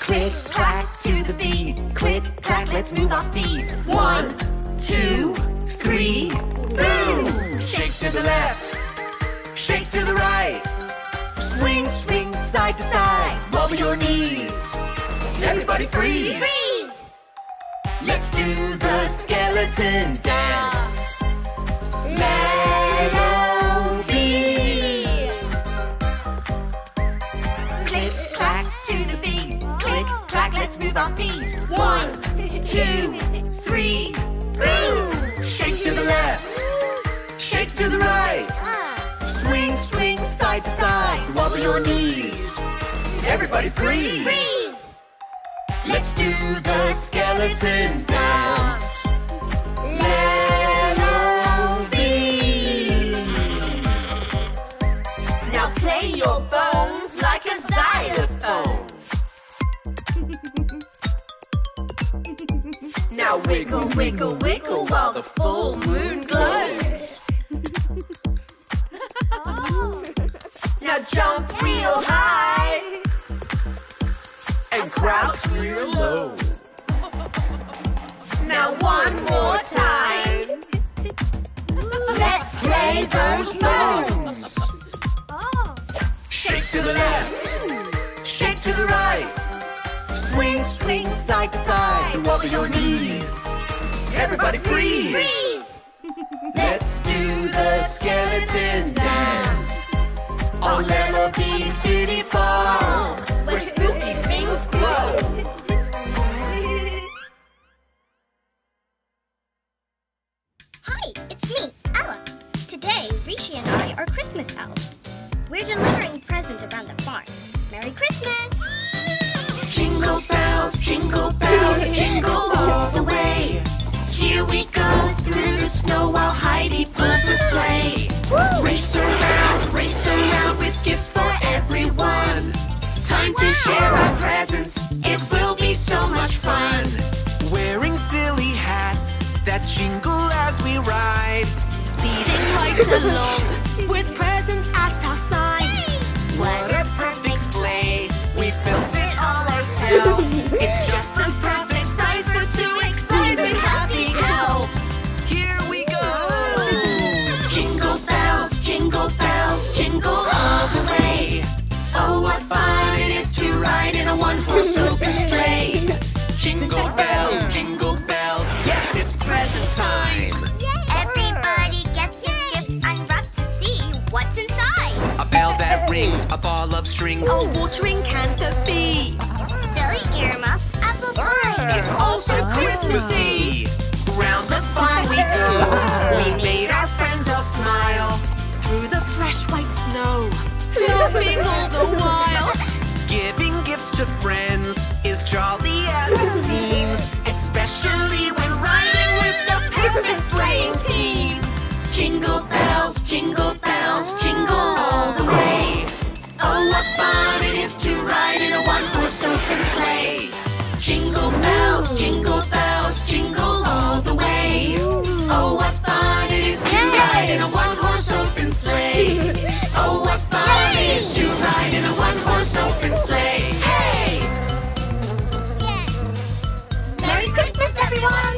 Click clack to the beat. Click clack, let's move our feet. One, two, three. Boom! Shake to the left, shake to the right. Swing, swing, side to side. Wobble your knees. Everybody freeze! Freeze! Let's do the skeleton dance. Lellobee. Click, clack to the beat. Click, clack, let's move our feet. One, two, three. Boom! Shake to the left, shake to the right. Swing, swing, side to side. Wobble your knees. Everybody freeze! Freeze! Let's do the skeleton dance. Lellobee. Now play your bones like a xylophone. Now wiggle, wiggle, wiggle while the full moon glows. Oh. Now jump real high and crouch real low. Now one more time. Let's play those bones. Shake to the left, shake to the right. Swing, swing, side to side. Wobble your knees. Everybody freeze! Freeze! Let's do the skeleton dance on Lellobee City Farm, where spooky things grow. Hi, it's me, Ella. Today, Rishi and I are Christmas elves. We're delivering presents around the farm. Merry Christmas! Jingle bells, jingle bells, jingle all the way. Here we go through the snow while Heidi pulls the sleigh. Woo! Race around, race around with gifts for everyone. Time to wow. share our presents, it will be so much fun. Wearing silly hats that jingle as we ride. Speeding right along with presents at our side. Yay! What a perfect sleigh, we built it all. It's just the perfect size for two excited happy elves. Here we go! Jingle bells, jingle bells, jingle all the way. Oh, what fun it is to ride in a one-horse open sleigh. Jingle bells, jingle bells, yes, it's present time. Everybody gets a gift, unwrapped to see what's inside. A bell that rings, a ball of string, a watering can for bee. Silly earmuffs, apple pie. It's also Christmassy. Round the farm we go. We made our friends all smile through the fresh white snow. Laughing all the while. Giving gifts to friends is jolly as it seems, especially when riding with the perfect sleighing team. Jingle bells, jingle bells, jingle all the way. Oh, what fun it is to ride in a one-horse open sleigh. Jingle bells, jingle bells, jingle all the way. Oh, what fun it is to ride in a one-horse open sleigh. Oh, what fun it is to ride in a one-horse open sleigh. Hey! Yeah. Merry Christmas, everyone!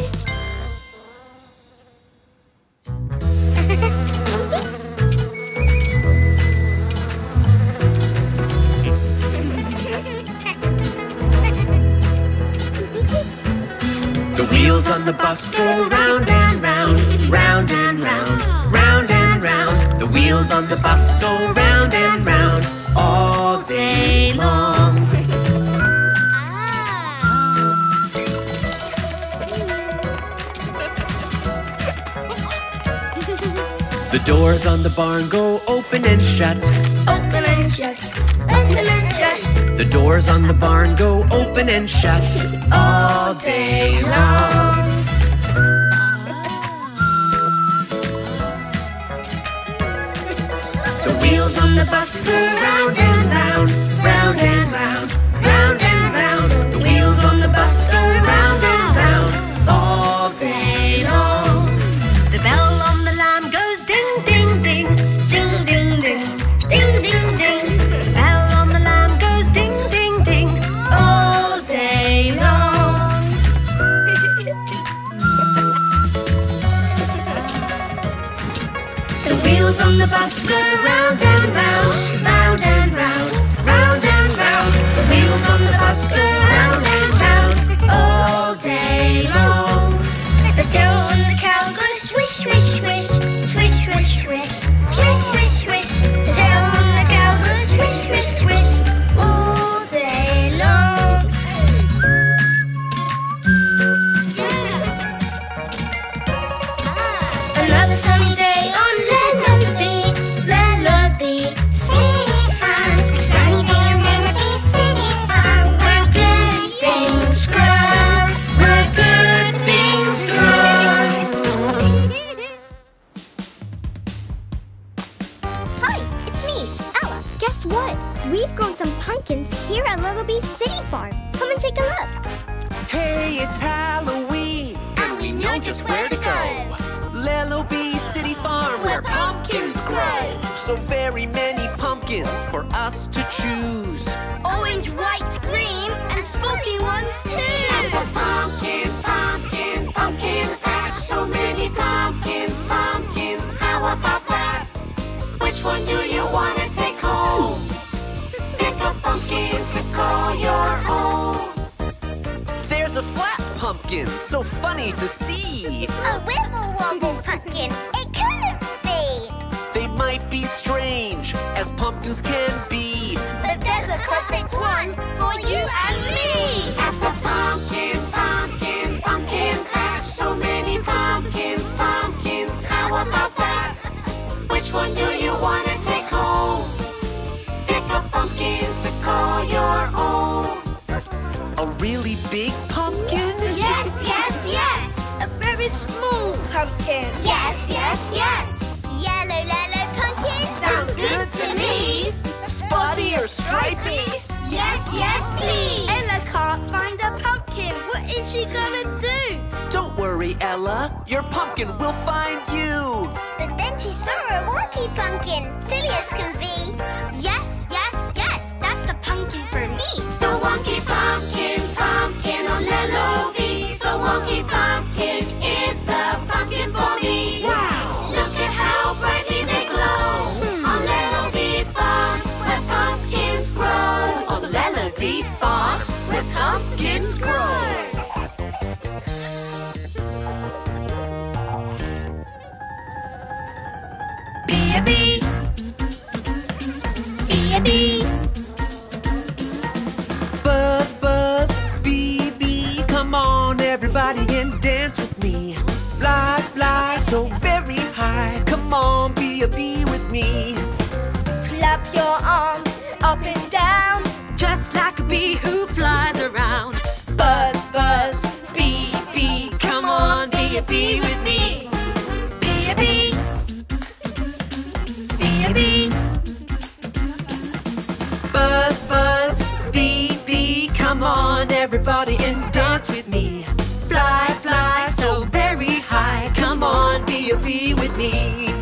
Wheels on the bus go round and round, round and round, round and round. The wheels wheels on the bus go round and round all day long. The doors on the barn go open and shut, open and shut, open and shut. The doors on the barn go open and shut all day long. The wheels on the bus go round and round, round and round, round and round. The wheels on the bus go round and round all day long. The bell on the lamb goes ding, ding, ding, ding, ding, ding, ding, ding, ding. The bell on the lamb goes ding, ding, ding all day long. The wheels on the bus go round and round, round and round, round and round. The wheels on the bus go round and round all day long. The dough on the cow goes swish, swish, swish, swish, swish, swish, swish, swish, swish. The dough on the cow goes swish, swish, swish all day long. Another sunny day on Lellobee, Lellobee City Farm. A sunny day on Lellobee City Farm, where good things grow, where good things grow. Hi, it's me, Ella. Guess what? We've grown some pumpkins here at Lellobee City Farm. Come and take a look. Hey, it's Halloween, and we know just where to go. Lellobee City Farm, where pumpkins grow. So very many pumpkins for us to choose. Orange, white, green, and spotty ones too. Pumpkin, pumpkin, pumpkin patch. So many pumpkins, pumpkins. How about that? Which one do you want to take home? Pick a pumpkin to call your own. There's a flat pumpkin, so funny to see. A wimble womble pumpkin, it couldn't be. They might be strange, as pumpkins can be. But there's a perfect one for you and me. At the pumpkin, pumpkin, pumpkin patch. So many pumpkins, pumpkins. How about that? Which one do you want to take home? Pick a pumpkin to call your own. A really big pumpkin? Yes, yes, yes. A very small pumpkin. Yes, yes, yes. Yellow, yellow pumpkin. Sounds good to me. Spotty or stripy? Yes, yes, please. Ella can't find a pumpkin. What is she gonna do? Don't worry, Ella. Your pumpkin will find you. But then she saw a wonky pumpkin. Silly as can be. Yes, yes, yes. That's the pumpkin for me. The wonky pumpkin, pumpkin on Lellobee. The wonky pumpkin is the pumpkin for me. Wow! Look at how brightly they glow. On Lellobee Farm, where pumpkins grow. On Lellobee Farm, where pumpkins grow. Be a bee. Be a bee. Buzz, buzz, bee, bee. Come on, everybody, and dance with me. Fly, fly, so very high. Come on, be a bee with me. Flap your arms up and down, just like a bee who flies around. Buzz, buzz, bee, bee. Come on, be a bee with me. Be a bee. Be a bee. Buzz, buzz, bee, bee. Come on, everybody, and dance with me. Fly, fly, so very high. Come on, be a bee with me.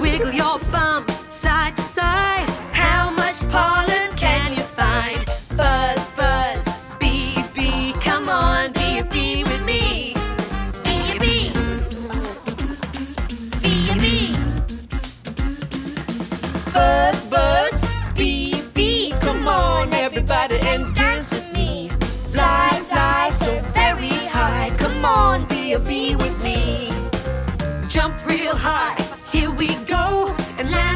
Wiggle your bum side to side. How much pollen can you find? Buzz, buzz, bee, bee. Come on, be a bee with me. Be a bee. Be a bee. Buzz, buzz, bee, bee. Come on, everybody, and dance with me. Fly, fly, so very high. Come on, be a bee with me. Jump real high, here we go, and laugh.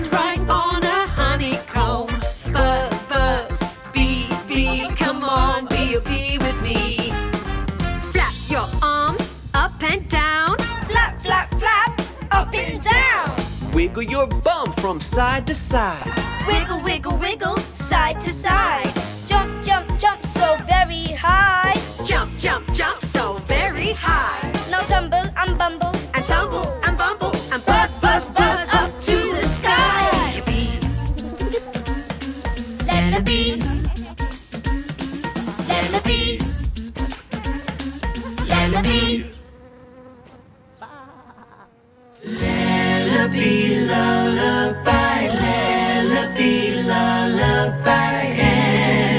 wiggle your bum from side to side. Wiggle, wiggle, wiggle, side to side. Jump, jump, jump so very high. Jump, jump, jump so very high. Now tumble and bumble and tumble and bumble and buzz, buzz, buzz up to the sky. Lellobee, Lellobee, Lellobee, Lellobee, Lellobee, lullaby, Lellobee, lullaby.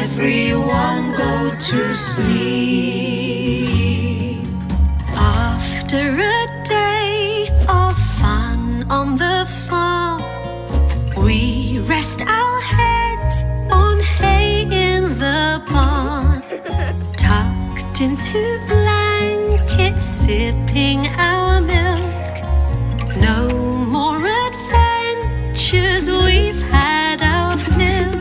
Everyone go to sleep. After a day of fun on the farm, we rest our heads on hay in the barn. Tucked into blankets, sipping our milk. No more adventures, we've had our fill.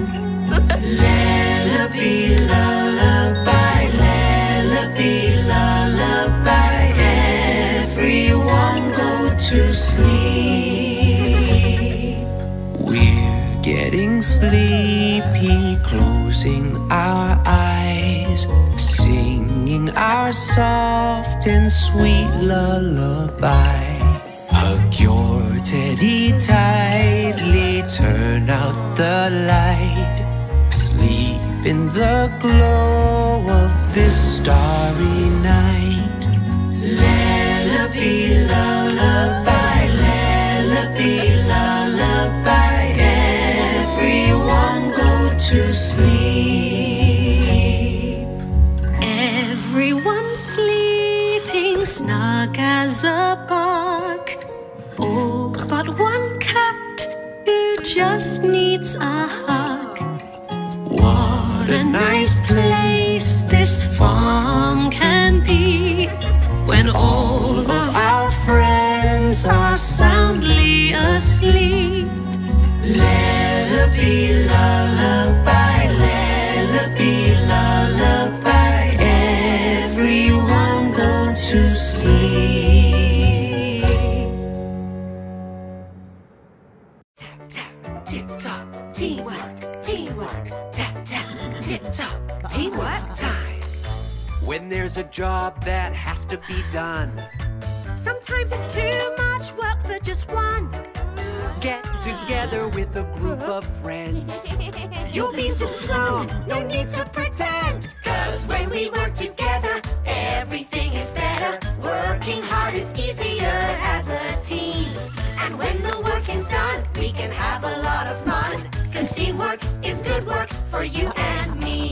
Lellobee, lullaby, Lellobee, lullaby. Everyone go to sleep. We're getting sleepy, closing our eyes, singing our soft and sweet lullaby. Hug your teddy tightly, turn out the light. Sleep in the glow of this starry night. Lellobee, lullaby, Lellobee, lullaby. Everyone go to sleep. Everyone sleeping snug as a bug. Oh, but one cat who just needs a hug. What a nice place this farm can be, when all of our friends are soundly asleep. Lellobee, lullaby, Lellobee, lullaby. Everyone go to sleep. Tap, tap, tip-top, teamwork, teamwork. Tap, tap, tip-top, teamwork time. When there's a job that has to be done, sometimes it's too much work for just one. Get together with a group of friends. You'll be so strong, no need to pretend. 'Cause when we work together, everything is better. Working hard is easier as a team. And when the work is done, we can have a lot of fun. 'Cause teamwork is good work for you and me.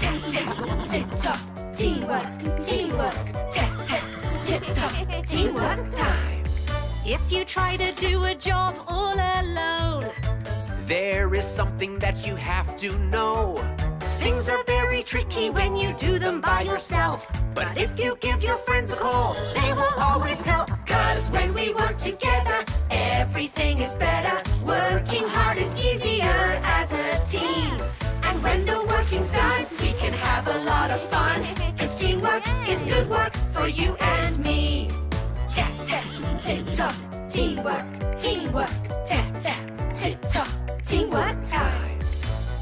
Tap, tap, tip-top, teamwork, teamwork. Tap, tap, tip-top, teamwork time. If you try to do a job all alone, there is something that you have to know. Things are very tricky when you do them by yourself. But if you give your friends a call, they will always help. 'Cause when we work together, everything is better. Working hard is easier as a team. And when the working's done, we can have a lot of fun. 'Cause teamwork is good work for you and me. Tap, tap, tip-top, teamwork, teamwork. Tap, tap, tip-top, teamwork time.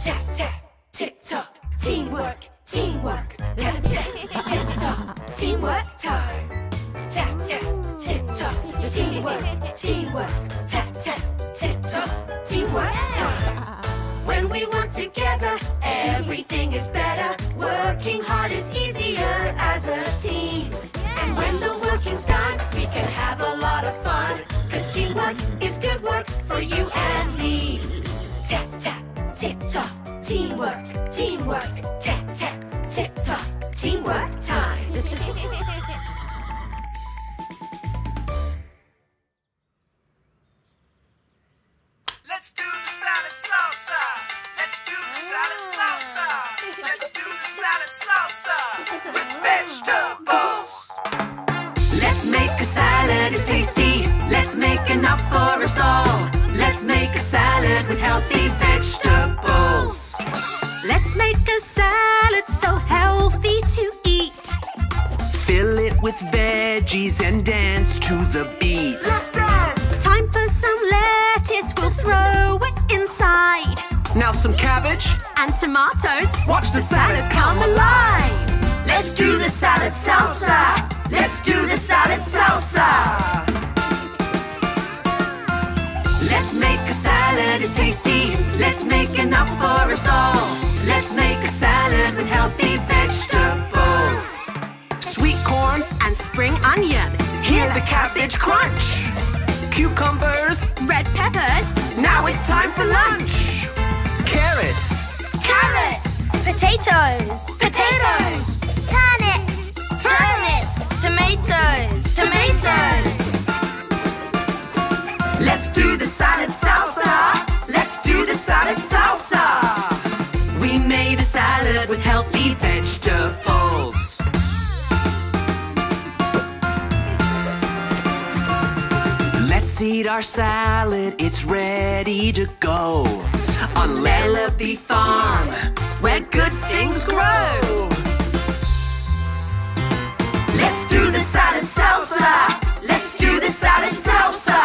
Tap, tap, tip-top, teamwork, teamwork. Tap, tap, tip-top, teamwork time. Tap, tap, tip-top, teamwork, teamwork. Tap, tap, tip-top, teamwork time. When we work together, everything is better. Working hard is easier as a team. And when the working's done, we can have a lot of fun. 'Cause teamwork is good work for you and me. Tap, tap, tip-top, teamwork, teamwork. Tap, tap, tip-top, teamwork time. Let's do the salad salsa. Let's do the salad salsa. Let's do the salad salsa with vegetables. Let's make a salad, it's tasty. Let's make enough for us all. Let's make a salad with healthy vegetables. Let's make a salad so healthy to eat. Fill it with veggies and dance to the beat. Let's dance. Time for some lettuce. Now some cabbage. And tomatoes. Watch the salad come alive. Let's do the salad salsa. Let's do the salad salsa. Let's make a salad, it's tasty. Let's make enough for us all. Let's make a salad with healthy vegetables. Sweet corn and spring onion. Hear the cabbage crunch. Cucumbers. Red peppers. Now it's time for lunch. Carrots. Carrots. Potatoes. Potatoes. Turnips. Turnips. Tomatoes. Tomatoes. Let's do the salad salsa. Let's do the salad salsa. We made a salad with healthy vegetables. Let's eat our salad, it's ready to go. On Lellobee Farm, where good things grow. Let's do the salad salsa. Let's do the salad salsa.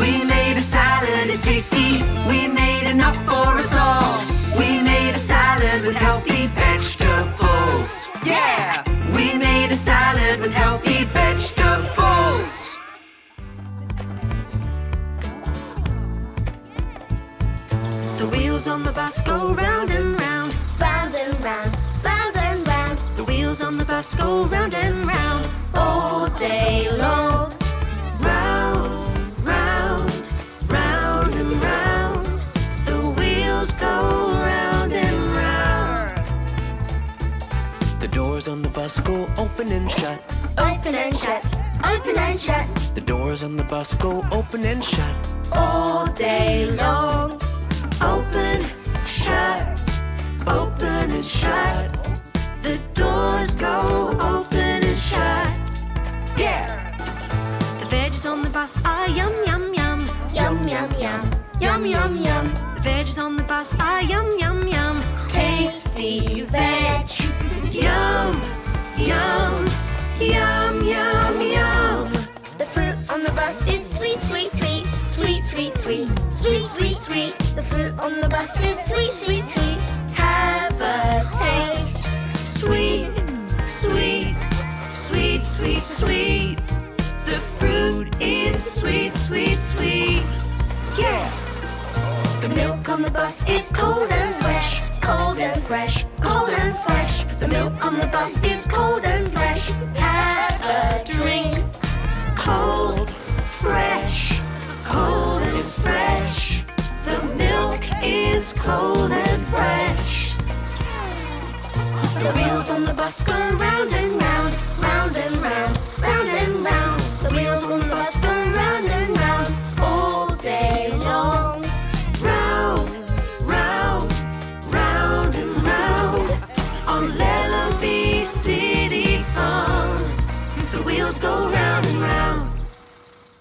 We made a salad, it's tasty. We made enough for us all. We made a salad with healthy vegetables. Yeah! We made a salad with healthy vegetables. The wheels on the bus go round and round. Round and round, round and round. The wheels on the bus go round and round. All day long. Round. The doors on the bus go open and shut. Open and shut. Open and shut. The doors on the bus go open and shut. All day long. Open, shut. Open and shut. The doors go open and shut. Yeah! The veggies on the bus are yum, yum, yum. Yum, yum, yum. Yum, yum, yum. The veggies on the bus are yum, yum, yum. Tasty veg. Yum, yum, yum, yum, yum. The fruit on the bus is sweet, sweet, sweet. Sweet, sweet, sweet. Sweet, sweet, sweet. The fruit on the bus is sweet, sweet, sweet. Have a taste. Sweet, sweet, sweet, sweet, sweet. The fruit is sweet, sweet, sweet. Yeah! The milk on the bus is cold and fresh. Cold and fresh, cold and fresh. The milk on the bus is cold and fresh. Have a drink. Cold, fresh, cold and fresh. The milk is cold and fresh. The wheels on the bus go round and round, round and round, round and round. The wheels on the bus go round and round all day long. Round, round. On Lellobee City Farm, the wheels go round and round.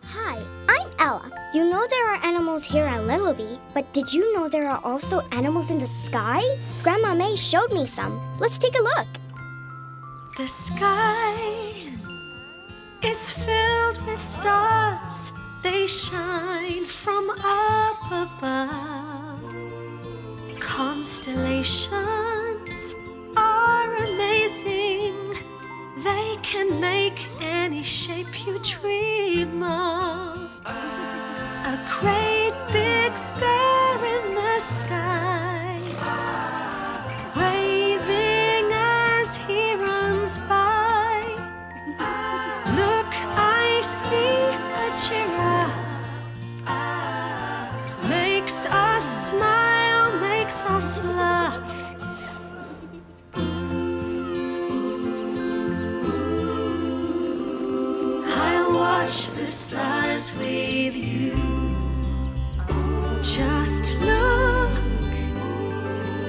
Hi, I'm Ella. You know there are animals here at Lellobee, but did you know there are also animals in the sky? Grandma May showed me some. Let's take a look. The sky is filled with stars. They shine from up above. Constellations are amazing. They can make any shape you dream of. A great big bear in the sky, waving as he runs by. Look, I see a giraffe. Makes us smile, makes us laugh. Watch the stars with you. Just look,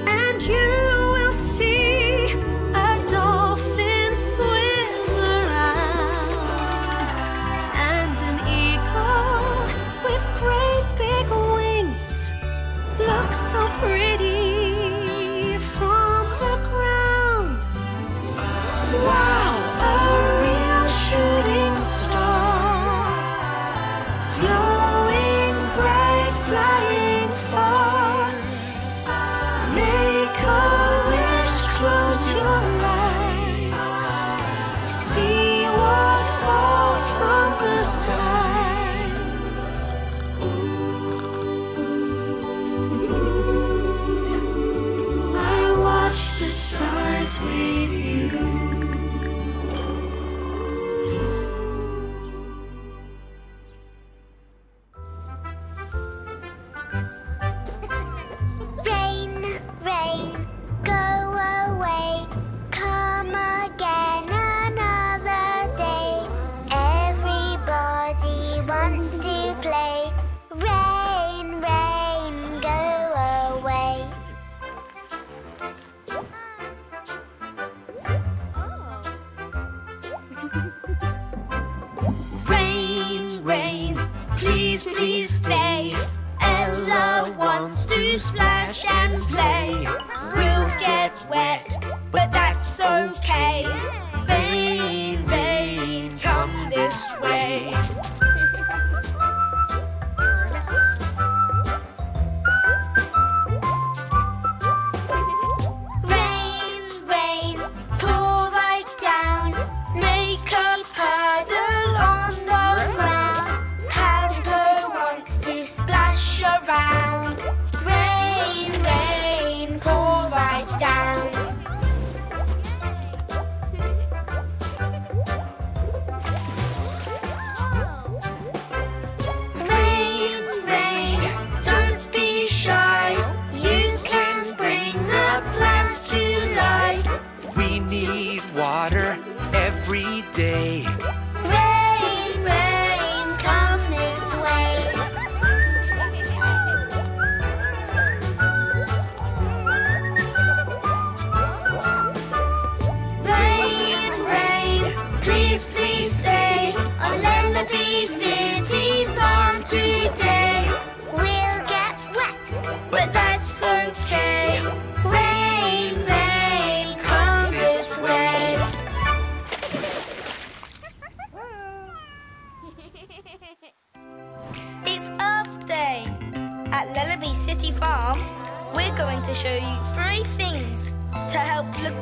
and you will see a dolphin swim around, and an eagle with great big wings looks so pretty from the ground. Wow, a real shooting star. Glowing, bright, flying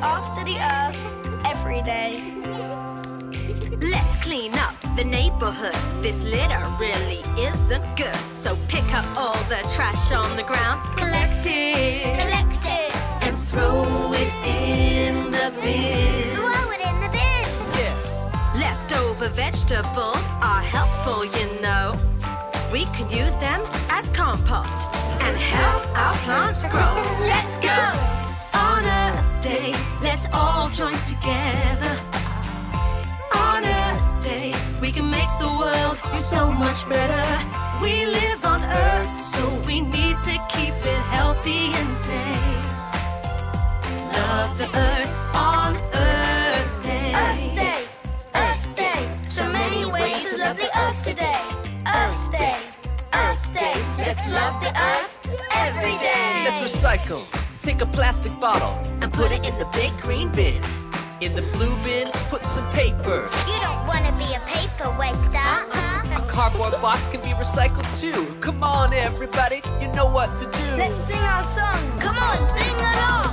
after the earth every day. Let's clean up the neighborhood. This litter really isn't good. So pick up all the trash on the ground, collect it, collect it, and throw it in the bin. Throw it in the bin. Yeah. Leftover vegetables are helpful, you know. We can use them as compost and help our plants grow. Let's go! On Earth Day, let's all join together. On Earth Day, we can make the world so much better. We live on Earth, so we need to keep it healthy and safe. Love the Earth on Earth Day. Earth Day, Earth Day, so many ways to love the Earth today. Earth Day, Earth Day, let's love the Earth every day. Let's recycle. Take a plastic bottle and put it in the big green bin. In the blue bin, put some paper. You don't want to be a paper waster. Uh-uh. A cardboard box can be recycled too. Come on, everybody, you know what to do. Let's sing our song. Come on, sing along.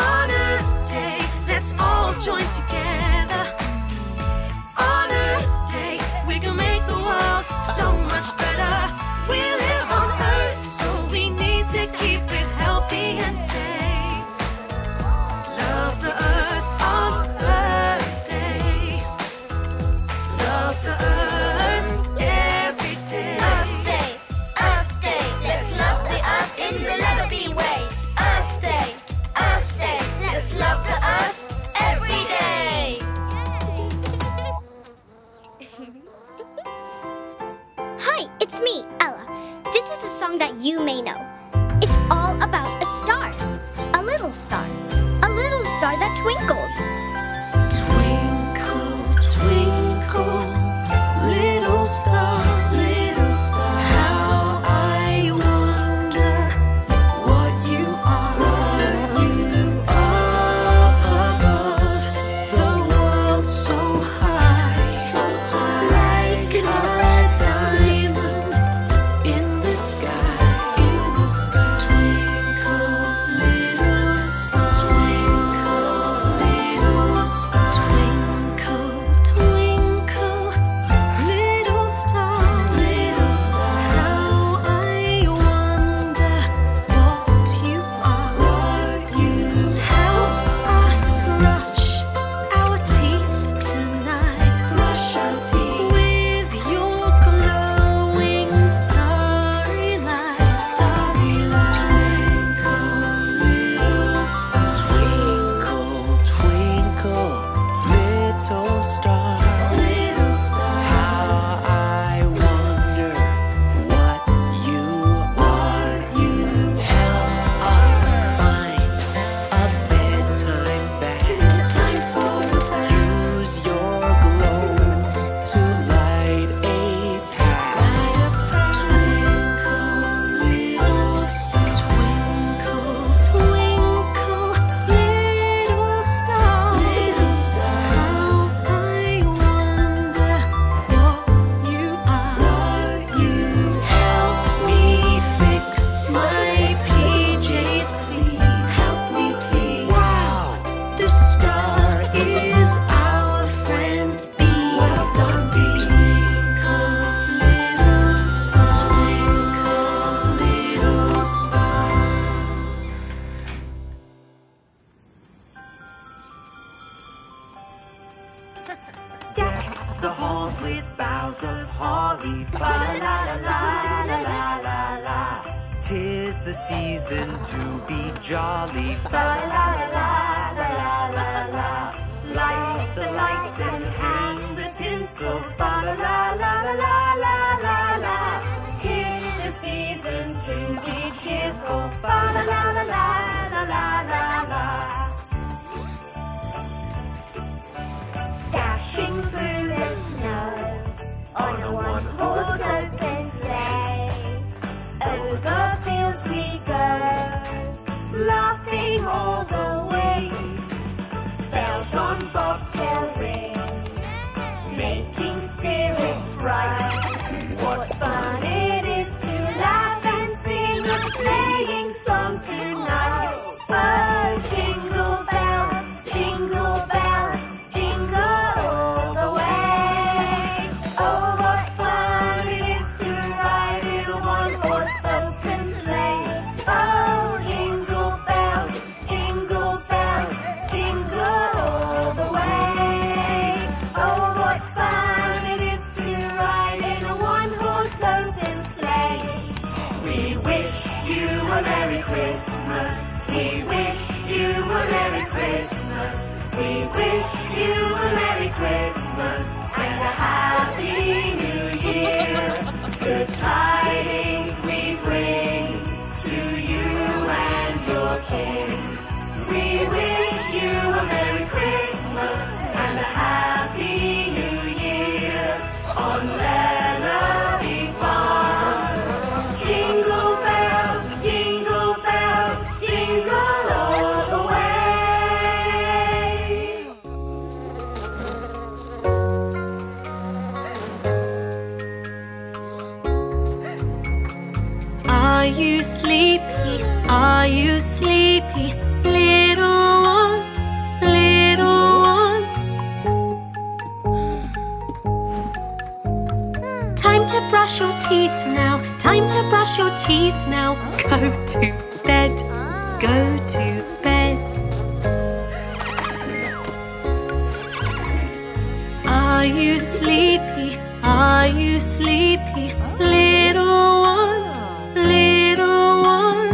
On Earth Day, let's all join together. On Earth Day, we can make the world so much better. We live on Earth, so we need to keep it healthy and safe. Love the Earth on Earth Day. Love the Earth every day. Earth Day, Earth Day, let's love the Earth in the Lellobee way. Earth Day, Earth Day, let's love the Earth every day. Hi, it's me, Ella. This is a song that you may know. It's all about a star, a little star, a little star that twinkles. Twinkle, twinkle, little star, little star, how I wonder what you are, what you are above the world so high, so high, like a diamond in the sky, in the sky. Twinkle, little star, twinkle, little star, twinkle, twinkle, little star, little star, how I wonder what you are, what you help us brush our teeth tonight, brush our teeth with your glowing starry light, starry light. Twinkle, little star, twinkle, twinkle, little star, little star, how I wonder what you are. You help us find a bedtime back, time for use your glow to light a path. Twinkle, little star, twinkle, twinkle, little star, little star, how I wonder what you are, what you help me fix my P Js, please. Help me, please. Wow, this star is our friend B. Well done, B. Twinkle, little star, twinkle, little star. Deck the halls with boughs of holly, fa la la la la la la la. Tis the season to be jolly, fa la la la la la la la. Light the lights and hang the tinsel, fa la la la la la la la. Tis the season to be cheerful, fa la la la la la la la la. Dashing through the snow on a one-horse open sleigh, over fields we go, laughing all the way. Bells on bobtail ring, making spirits bright. What fun it is to laugh and sing a sleighing song tonight! Fun. Merry Christmas. We wish you a Merry Christmas and a Happy New Year. Good tidings we bring to you and your kin. We wish you a Merry Christmas and a Happy New Year on Lellobee Farm. Jingle bells, jingle bells, jingle all the way. Are you sleepy? Are you sleepy? Brush your teeth now, time to brush your teeth now. Go to bed, go to bed. Are you sleepy? Are you sleepy? Little one, little one.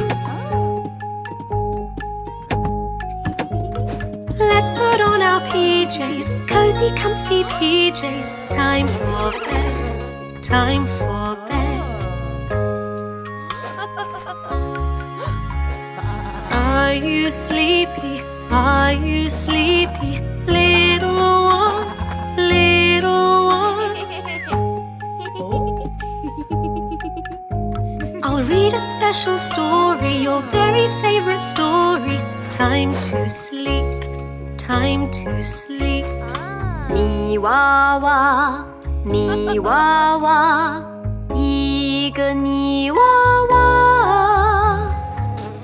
Let's put on our P Js, cozy, comfy P Js. Time for bed. Time for bed. Are you sleepy? Are you sleepy? Little one, little one. I'll read a special story, your very favorite story. Time to sleep, time to sleep. Ni wa wa. 泥娃娃，一个泥娃娃，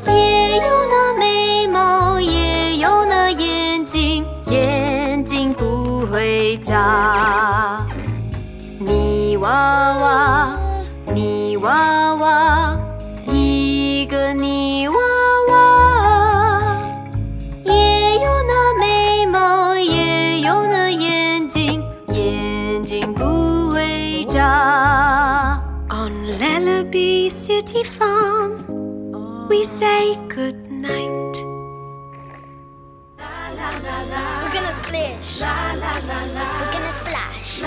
也有那眉毛，也有那眼睛，眼睛不会眨。泥娃娃，泥娃娃，一个泥娃娃，也有那眉毛，也有那眼睛，眼睛不。 On Lellobee City Farm, we say good night. We're gonna splash. We're gonna splash.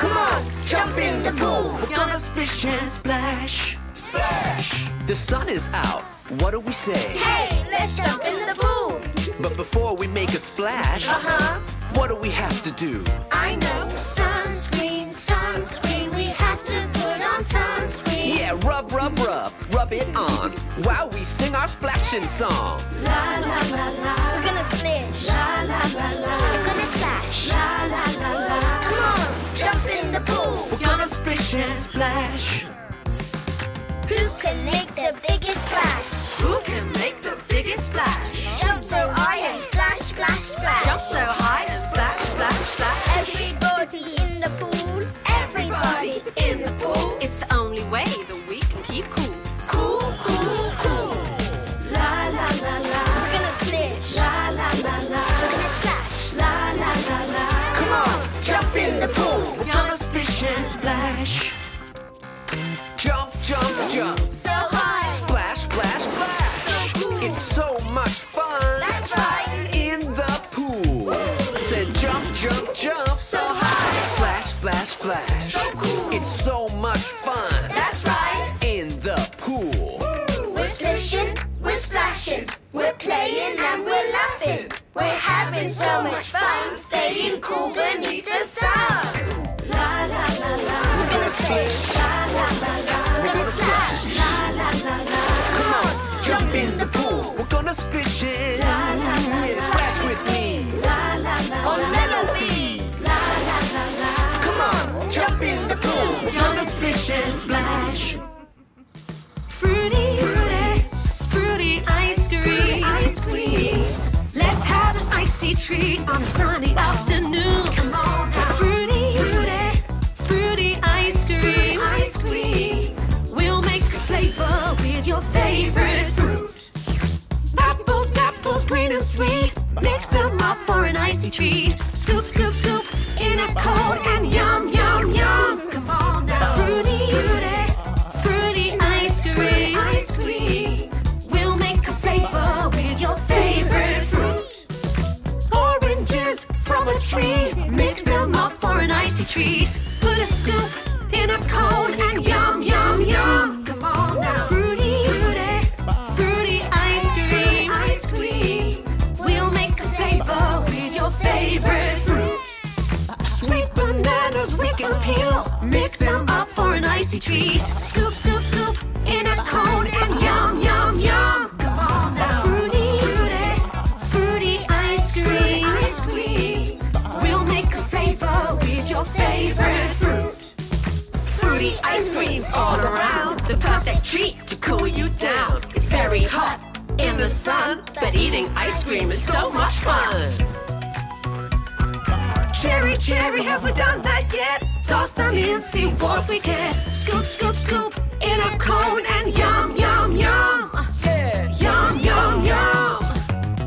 Come on, jump in the pool. We're gonna splish and splash. Splash! The sun is out. What do we say? Hey, let's jump in the pool. But before we make a splash, uh-huh, what do we have to do? I know. Sunscreen. Sunscreen, we have to put on sunscreen. Yeah, rub, rub, rub, rub it on while we sing our splashing song. La, la, la, la. We're gonna splish. La, la, la, la. We're gonna splash. La, la, la, la. Come on, jump in the pool. We're gonna splish and splash. Who can make the biggest splash? Who can make the biggest splash? Jump so high and splash, splash, splash. Jump so high and splash, splash, splash. Everybody in the pool. Everybody in the pool. It's the only way that we can keep cool. Cool, cool, cool. La, la, la, la. We're gonna splish. La, la, la, la. We're gonna splash. La, la, la, la. Come on, jump in the pool. We're gonna splish and splash. Jump, jump, jump. So high. Splash, splash, splash. So cool. It's so much fun. That's right. In the pool. Woo. Said jump, jump, jump. So high. Splash, splash, splash. So much fun. That's right. In the pool. Woo. We're splishing, we're splashing, we're playing and we're laughing. We're having so much fun, staying cool beneath the sun. La la la la. We're gonna splish. La la la la. We're gonna splash. La la la la. Come on, jump in the pool. We're gonna splish it. La la la la. Yeah, splash with me. La la la. On Lellobee. La la la la. Come on, jump in the pool. We're gonna splish and splash. Fruity, fruity, fruity ice cream. Fruity ice cream. Let's have an icy treat on a sunny afternoon. Come on now. Fruity, fruity, fruity ice cream. Fruity ice cream. We'll make a flavor with your favorite fruit. Apples, apples, green and sweet. Mix them up for an icy treat. Scoop, scoop, scoop. In a cold and yum, yum, yum. Come on now. Fruity, fruity, fruity ice cream. Fruity ice cream. We'll make a flavor with your favorite. tasty treat. Put a scoop in a cone and yum, yum, yum. Come on now. Fruity, fruity, fruity ice cream. Ice cream. We'll make a flavor with your favorite fruit. Sweet bananas we can peel. Mix them up for an icy treat. Scoop, scoop, scoop in a cone and yum, yum, yum. Come on now. Fruity, fruity, fruity ice cream. Ice cream. We'll make a flavor with your favorite fruit. Fruity ice creams all around. The perfect treat to cool you down. It's very hot in the sun, but eating ice cream is so much fun. Cherry, cherry, have we done that yet? Toss them in, see what we get. Scoop, scoop, scoop in a cone and yum, yum, yum. Yeah. Yum, yum, yum.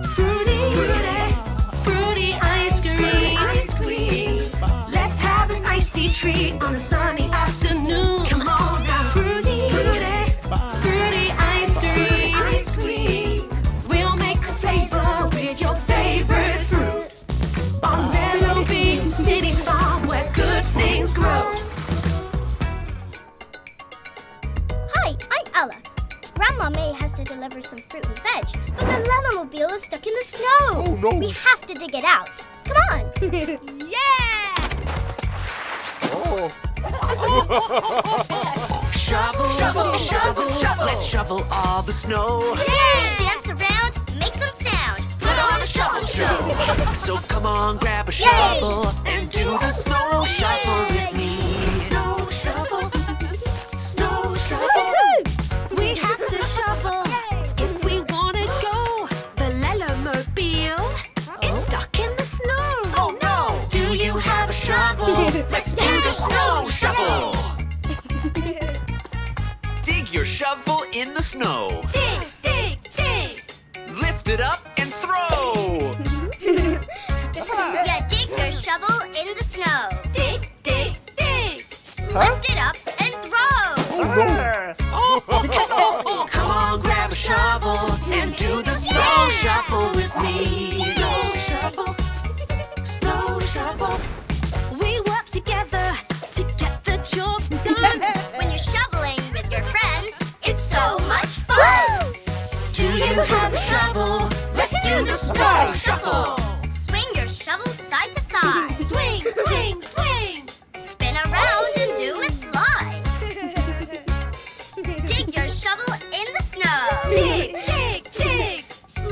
Fruity, fruity, fruity ice cream. Fruity ice cream. Let's have an icy treat on a sunny afternoon. Come on now. Fruity, fruity, fruity ice cream. Ice cream. We'll make a flavor with your favorite fruit. On Lellobee City Farm, where good things grow. Hi, I'm Ella. Grandma May has to deliver some fruit and veg, but the Lellomobile is stuck in the snow. Oh no! We have to dig it out. Come on! Yeah! Oh! Shovel, shovel, shovel, shovel! Let's shovel all the snow. Yeah! Dance around, make some sound. Put on a shovel show. So come on, grab a shovel and do the snow shovel with me. Snow shovel, snow shovel. We have to shovel if we want to go. The Lellomobile is stuck in the snow. Oh no! Do you have a shovel? Let's do the snow shovel. Dig your shovel in the snow. Dig, dig, dig. Lift it up and throw. Yeah, dig your shovel in the snow. Dig, dig, dig. Huh? Lift it up and throw. Oh, no. Come on, grab a shovel and do the snow yeah! shuffle with me. Snow shovel, snow shovel. We work together to get the job done. When you're shoveling with your friends, it's so much fun. Do you have a shovel? Let's do the snow shuffle. Swing your shovel side to side. Swing, swing, swing. Spin around and do a slide. Shovel in the snow. Dig, dig, dig.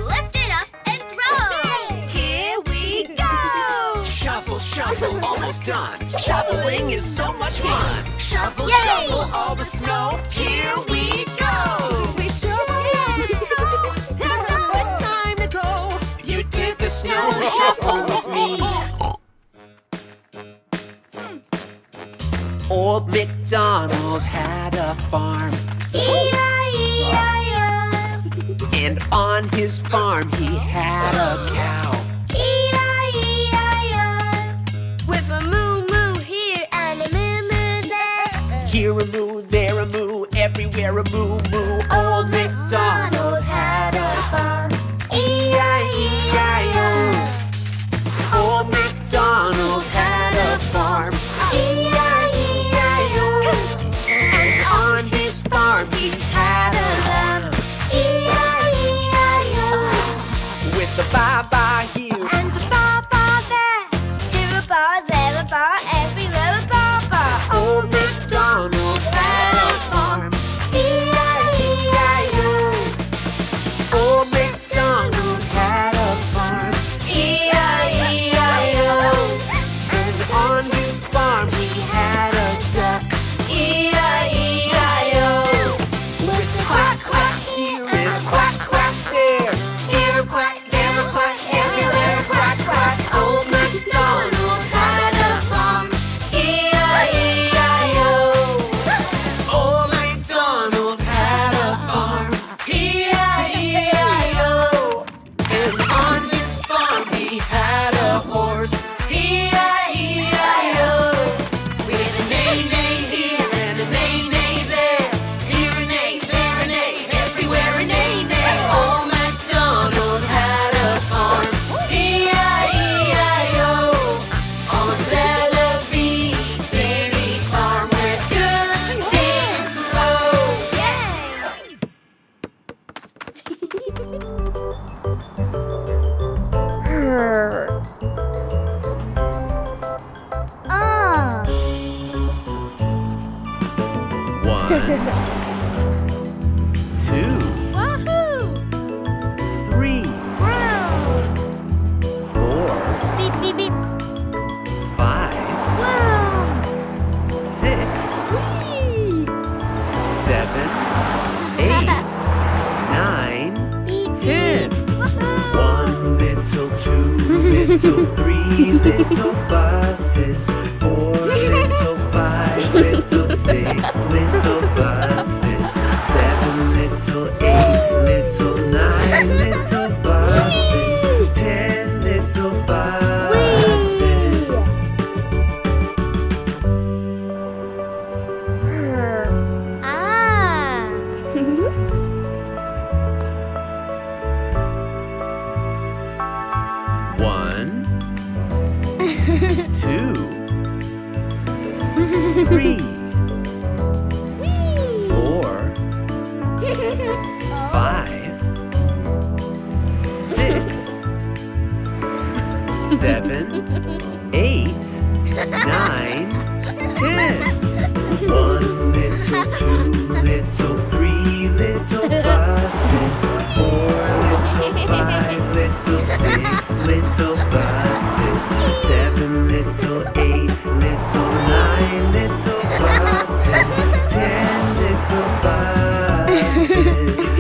Lift it up and throw. Here we go. Shovel, shovel, almost done. Shoveling is so much fun. Shovel, Yay! shovel, all the snow. Here we go. We shoveled all the snow. And now it's time to go. You did the snow shuffle with me. Old MacDonald had a farm. E I E I O. And on his farm he had a cow. E I E I O. With a moo moo here and a moo moo there. Here a moo, there a moo, everywhere a moo moo. Old MacDonald had a farm. E I E I O. Old MacDonald had a farm. He had a lamb, E I E I O. With a ba-ba here and a ba-ba there. Here a bar, there a bar, everywhere a ba-ba. Old MacDonald had a farm, E I E I O. Old MacDonald had a farm, E I E I O. And on his farm he had a duck, E I E I O. Quack, quack here and a quack, quack there. Here a quack, there a quack, Two. Wahoo! Three. Wow! Four. Beep, beep, beep. Five. Wow! Six. Whee! Seven. Eight. Nine. Beep, ten. Beep. One little, two little, three little buses. Four little, five little, six little buses. Seven little, eight little, nine little buses. Ten little buses. Ah. One. Two. Three. Four. Five. Six. Seven. Eight. Nine. Ten. One little, two little, three little buses. Four little, five little, six little buses. Seven little, eight little, nine little buses. Ten little buses.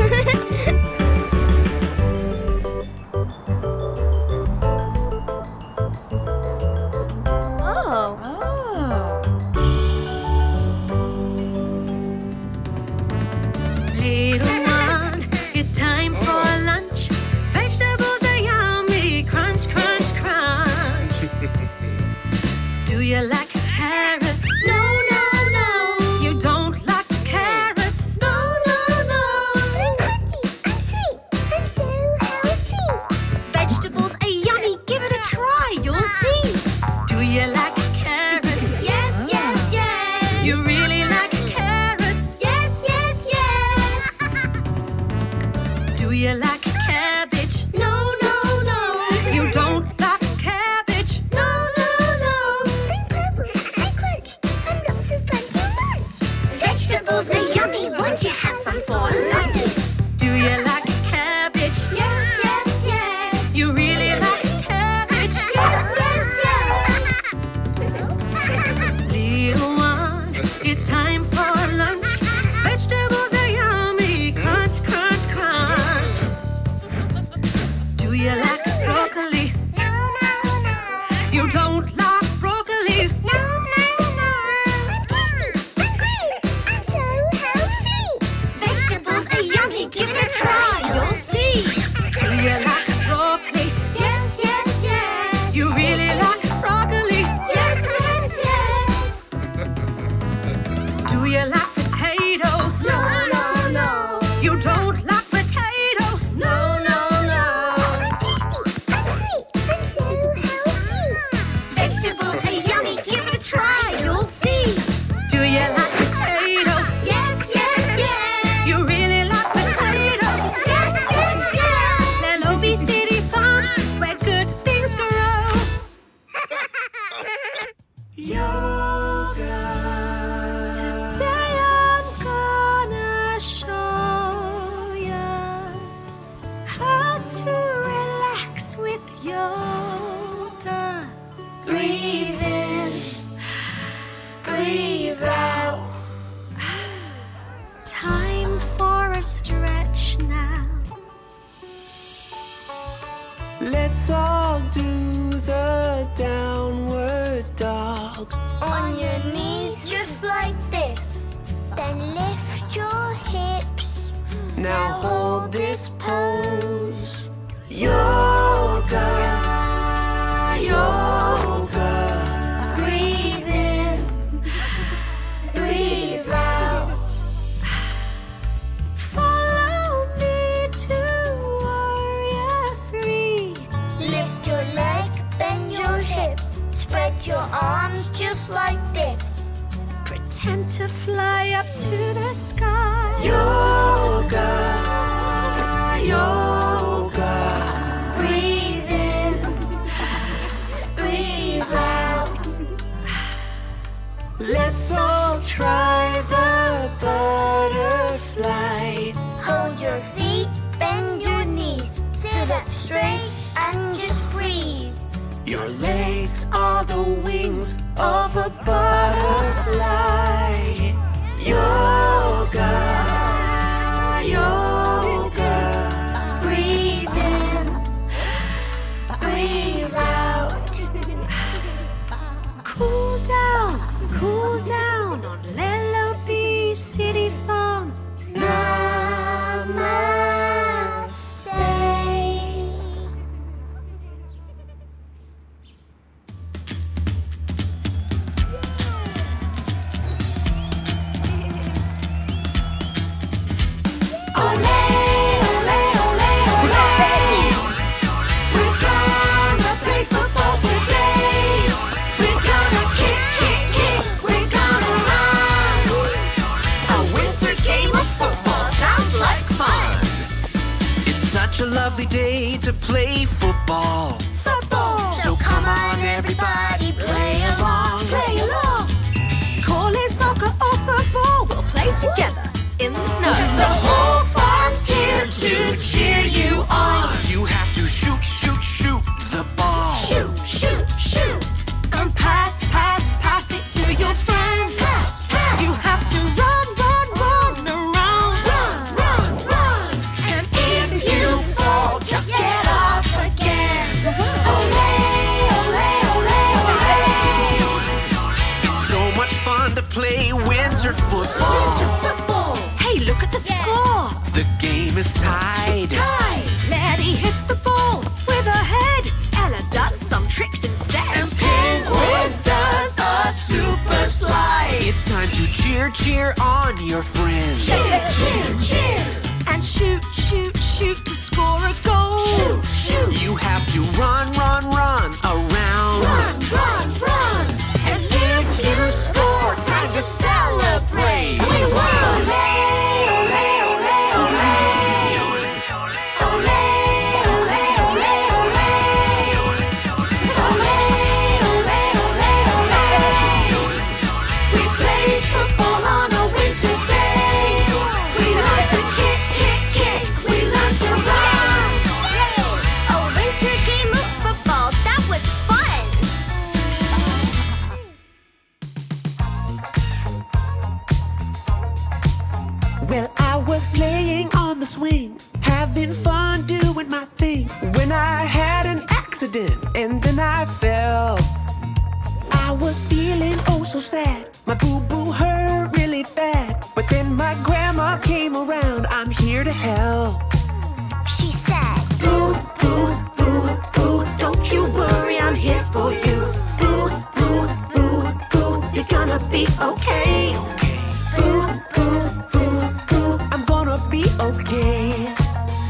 Let's all try the bird. Your legs are the wings of a butterfly. Yoga, yoga. Breathe in, breathe out. Cool down, cool down on Lellobee City Farm. Such a lovely day to play football. Football! So come on everybody, play along. Play along! Call it soccer or football, we'll play together in the snow. The whole farm's here to cheer you on. You have to shoot, shoot, shoot the ball. Shoot, shoot, shoot! And pass, pass, pass it to your friends. Pass, pass! You have to run, run, run around. Run, run, run! And if you just get up again. Olay, olay, olay, olay. It's so much fun to play winter football. Winter football. Hey, look at the yeah. score. The game is tied. It's tied. Letty hits the ball with her head. Ella does some tricks instead. And Penguin does a super slide. It's time to cheer, cheer on your friends. Cheer, cheer, cheer. And shoot, shoot, shoot to score a goal. Shoot, shoot. You have to run, run, run around. Run, run, run. And if you score, time to celebrate. We won! Olay, olay, olay, olay. Olay, olay, olay, olay. Olay, olay, olay, olay. We played football on a winter's day. Well, I was playing on the swing, having fun doing my thing, when I had an accident and then I fell. I was feeling oh so sad, my boo-boo hurt really bad, but then my grandma came around, I'm here to help. She said, boo, boo, boo, boo, don't you worry, I'm here for you. Boo, boo, boo, boo, you're gonna be okay. Boo, boo, boo, boo, I'm gonna be okay.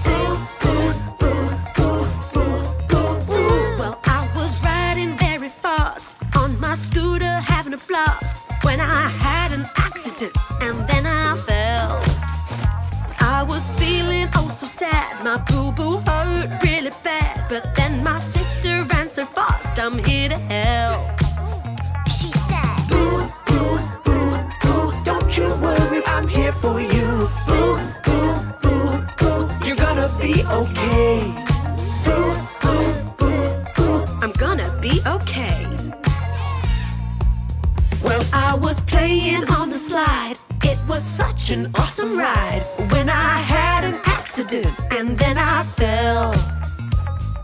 Boo, boo, boo, boo, boo, boo, boo. Well, I was riding very fast on my scooter having a blast, when I had an accident and then I fell. I was feeling oh so sad, my boo-boo hurt really bad, but then my sister ran so fast, I'm here to help. She said, boo, boo, boo, boo, don't you worry, I'm here for you. Boo, boo, boo, boo, you're gonna be okay. Boo, boo, boo, boo, I'm gonna be okay. Well, I was playing on the slide, it was such an awesome ride, when I had an accident and then I fell.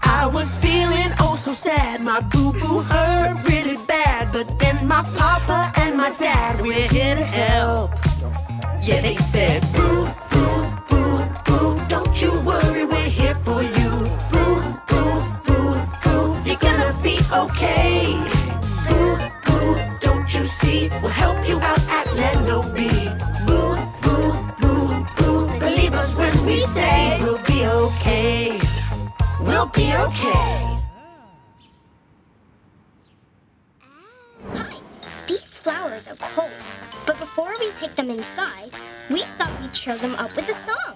I was feeling oh so sad, my boo-boo hurt really bad, but then my papa and my dad, we're here to help. Yeah, they said, boo, boo, boo, boo, don't you worry, we're here for you. Boo, boo, boo, boo, you're gonna be okay. Boo, boo, don't you see, we'll help you out at Lellobee. Boo, boo, boo, boo, believe us when we say we'll be okay. We'll be okay. These flowers are cold, but before we take them inside, we thought we'd cheer them up with a song.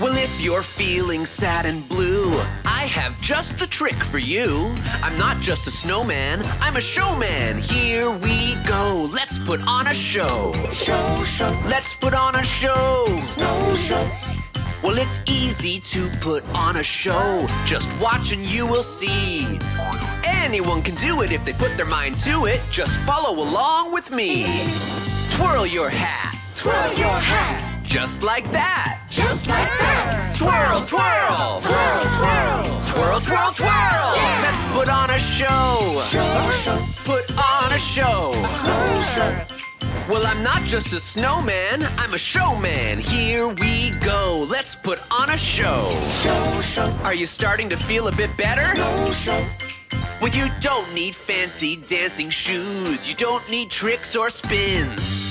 Well, if you're feeling sad and blue, I have just the trick for you. I'm not just a snowman, I'm a showman. Here we go, let's put on a show. Show, show. Let's put on a show. Snow show. Well, it's easy to put on a show. Just watch and you will see. Anyone can do it if they put their mind to it. Just follow along with me. Twirl your hat. Twirl your hat. Just like that. Just like that. Twirl, twirl. Twirl, twirl. Twirl, twirl, twirl. Let's put on a show. Show, show. Put on a show. Snow show. Well, I'm not just a snowman, I'm a showman. Here we go, let's put on a show. Show, show. Are you starting to feel a bit better? Snow show. Well, you don't need fancy dancing shoes. You don't need tricks or spins.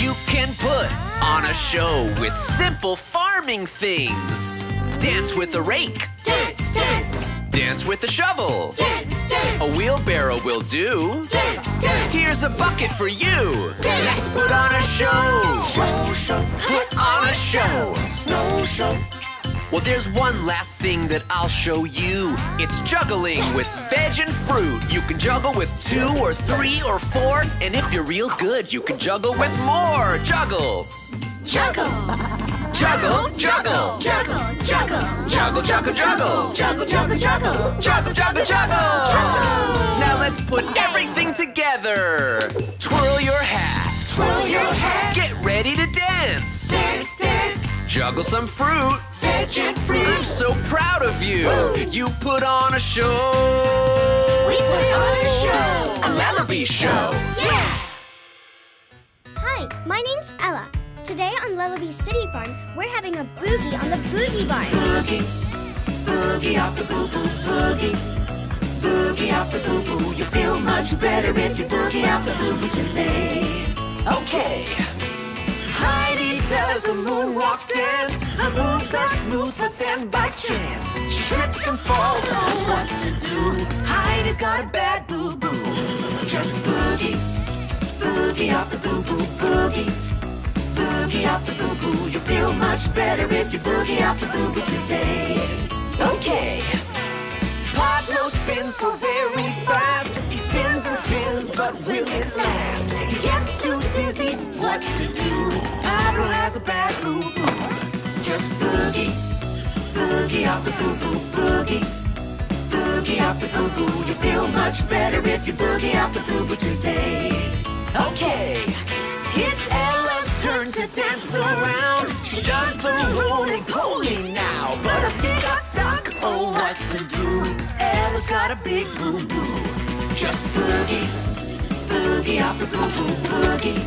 You can put on a show with simple farming things. Dance with a rake. Dance, dance. Dance with a shovel. Dance, dance. A wheelbarrow will do. Dance, dance. Here's a bucket for you. Dance. Let's put on a show. Show, show. Put on a show. Snow show. Well, there's one last thing that I'll show you. It's juggling with veg and fruit. You can juggle with two or three or four. And if you're real good, you can juggle with more. Juggle. Juggle. Juggle, juggle, juggle, juggle, juggle, juggle, juggle, juggle, juggle, juggle, juggle, juggle, juggle. Now let's put everything together. Twirl your hat. Twirl your hat. Get ready to dance. Dance, dance. Juggle some fruit. Veg and fruit. I'm so proud of you. You put on a show. We put on a show. A Lellobee show. Yeah. Hi, my name's Ella. Today on Lellobee City Farm, we're having a boogie on the boogie barn. Boogie, boogie off the boo-boo, boogie. Boogie off the boo-boo. You feel much better if you boogie off the boo-boo today. Okay. Heidi does a moonwalk dance. Her moves are smooth, but then by chance, she trips and falls. Oh, what to do? Heidi's got a bad boo-boo. Just boogie, boogie off the boo-boo, boogie. Boogie off the boo-boo. You feel much better if you boogie off the boo-boo today. Okay. Pablo spins so very fast. He spins and spins, but will it last? He gets too dizzy. What to do? Pablo has a bad boo-boo. Just boogie. Boogie off the boo-boo. Boogie. Boogie off the boo-boo. You feel much better if you boogie off the boo-boo today. Okay. It's Ella's turn to dance around. She does the roly-poly now, but her feet got stuck. Oh, what to do? Ella's got a big boo-boo. Just boogie, boogie off the boo-boo, boogie.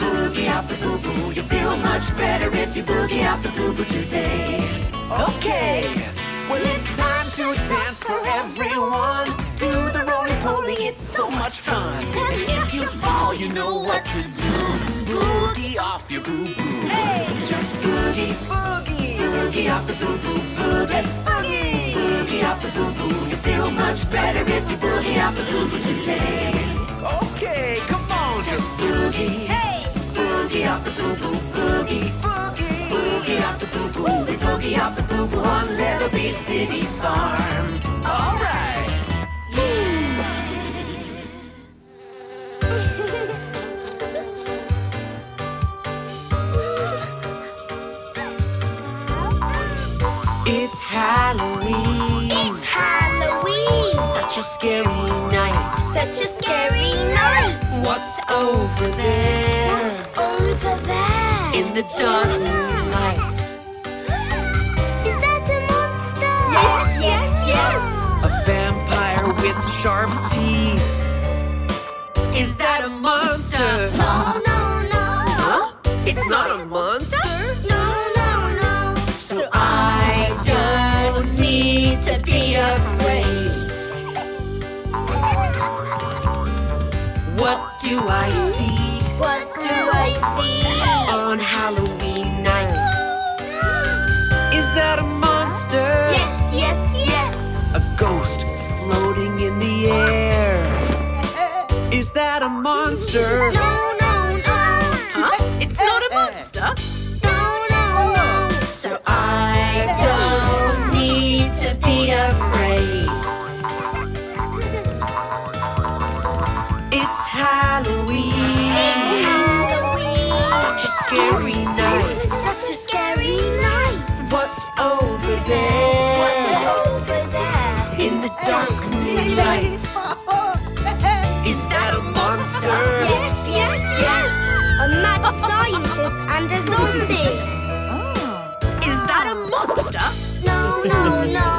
Boogie off the boo-boo. You feel much better if you boogie off the boo-boo today. Okay, well, it's time to dance for everyone. Do the roly-poly, it's so much fun. And if you fall, you know what to do. Boogie off your boo-boo. Hey, just boogie, boogie. Boogie off the boo-boo, boogie. Just boogie. Boogie off the boo-boo. You feel much better if you boogie off the boo-boo today. Okay, come on, just boogie. Hey, boogie off the boo-boo, boogie. Boogie. Boogie off the boo-boo. We boogie off the boo-boo on Lellobee City Farm. All right. It's Halloween. It's Halloween. Such a scary night. Such a scary night. What's over there? What's over there? In the dark moonlight. Is that a monster? Yes, yes, yes. A vampire with sharp teeth. Is that a monster? No, no, no. Huh? It's, it's not, not a monster? monster? No, no, no. So I don't need to be afraid. What do I see? What do I see? On Halloween night. Is that a monster? Yes, yes, yes. A ghost floating in the air. Is that a monster? No, no, no. Huh? It's not a monster? No, no, no. So I don't need to be afraid. It's Halloween. It's Halloween. Such a scary night. Such a scary night. What drunk moonlight. Is that a monster? Yes, yes, yes! A mad scientist and a zombie. Oh. Is that a monster? No, no, no.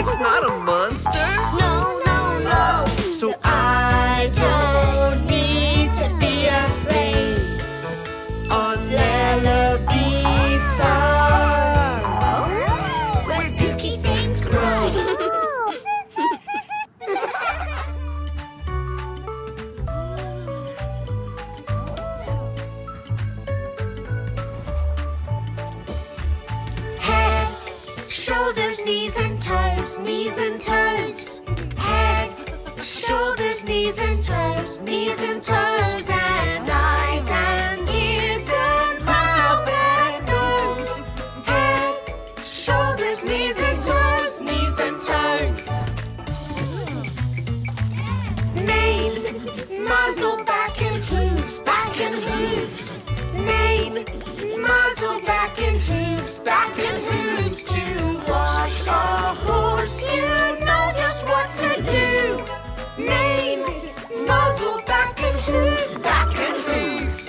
It's not a monster? No, no, no. So I don't need to be afraid on Lellobee Farm, where spooky things grow. Head, shoulders, knees and toes, knees and toes. Shoulders, knees and toes, knees and toes, and eyes and ears and mouth and nose. Head, shoulders, knees and toes, knees and toes. Mane, muzzle, back and hooves, back and hooves. Mane, muzzle, back and hooves, back and hooves. To wash a horse, you know just what to do. Mane, muzzle, back and hooves, back and hooves.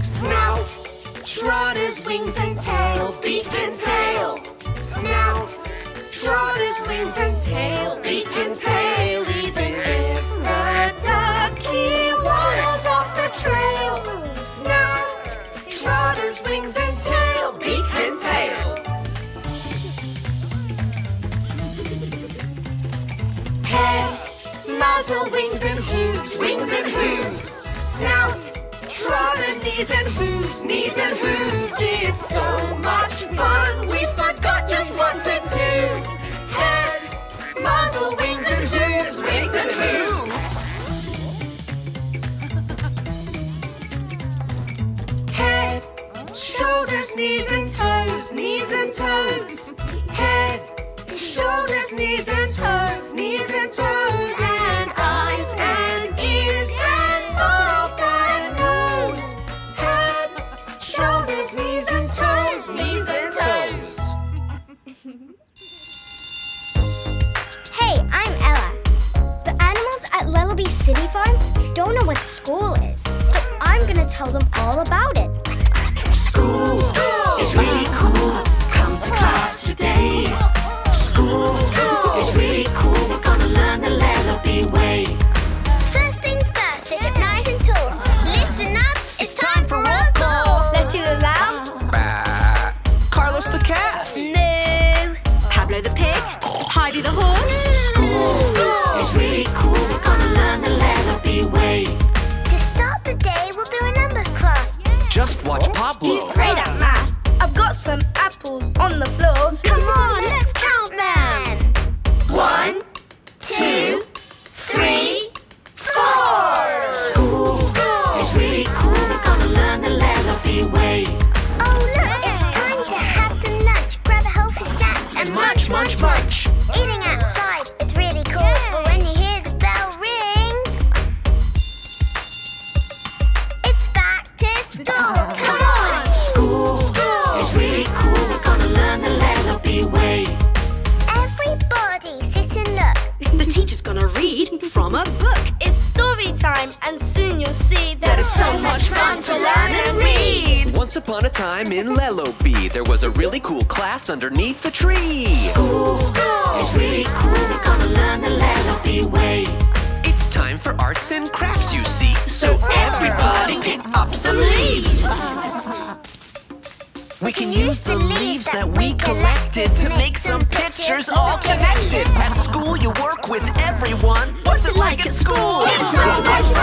Snout, trotters, wings and tail, beak and tail. Snout, trotters, wings and tail, beak and tail. Even if the ducky waddles off the trail. Snout, trotters, wings and tail, beak and tail. Head, muzzle, wings and hooves, wings and hooves. Snout, trotters, knees and hooves, knees and hooves. It's so much fun, we forgot just what to do. Head, muzzle, wings and hooves, wings and hooves. Head, shoulders, knees and toes, knees and toes. Head, shoulders, knees and toes, knees and toes, and eyes and ears and mouth and nose. Head, shoulders, knees and toes, knees and toes. Hey, I'm Ella. The animals at Lellobee City Farm don't know what school is, so I'm gonna tell them all about it. School, school is really cool. Come to class today. School. School is really cool, we're gonna learn the Lellobee way. First things first, sit up nice and tall. Listen up, it's time for roll call. Letty the lamb. Bah. Carlos the calf. Moo. Pablo the pig. Heidi the horse. School. School is really cool, we're gonna learn the Lellobee way. To start the day, we'll do a numbers class. Just watch Pablo. He's great at math. I've got some apples on the floor. Come on, let's count them. One, two, three, four. School, school is really cool. We're gonna learn the Lellobee way. Oh look, it's time to have some lunch. Grab a healthy snack and munch, munch, munch. Eating outside is really cool. But when you hear the bell ring, it's back to school. Come on. School. Everybody sit and look. The teacher's gonna read from a book. It's story time and soon you'll see that, that it's so, so much fun, fun to learn and read. Once upon a time in Lellobee, there was a really cool class underneath the tree. School, school is really cool, we're gonna learn the Lellobee way. It's time for arts and crafts, you see. So everybody pick up some leaves. We can use the leaves that we collected to make some pictures all connected. At school you work with everyone. What's it like at school? It's so much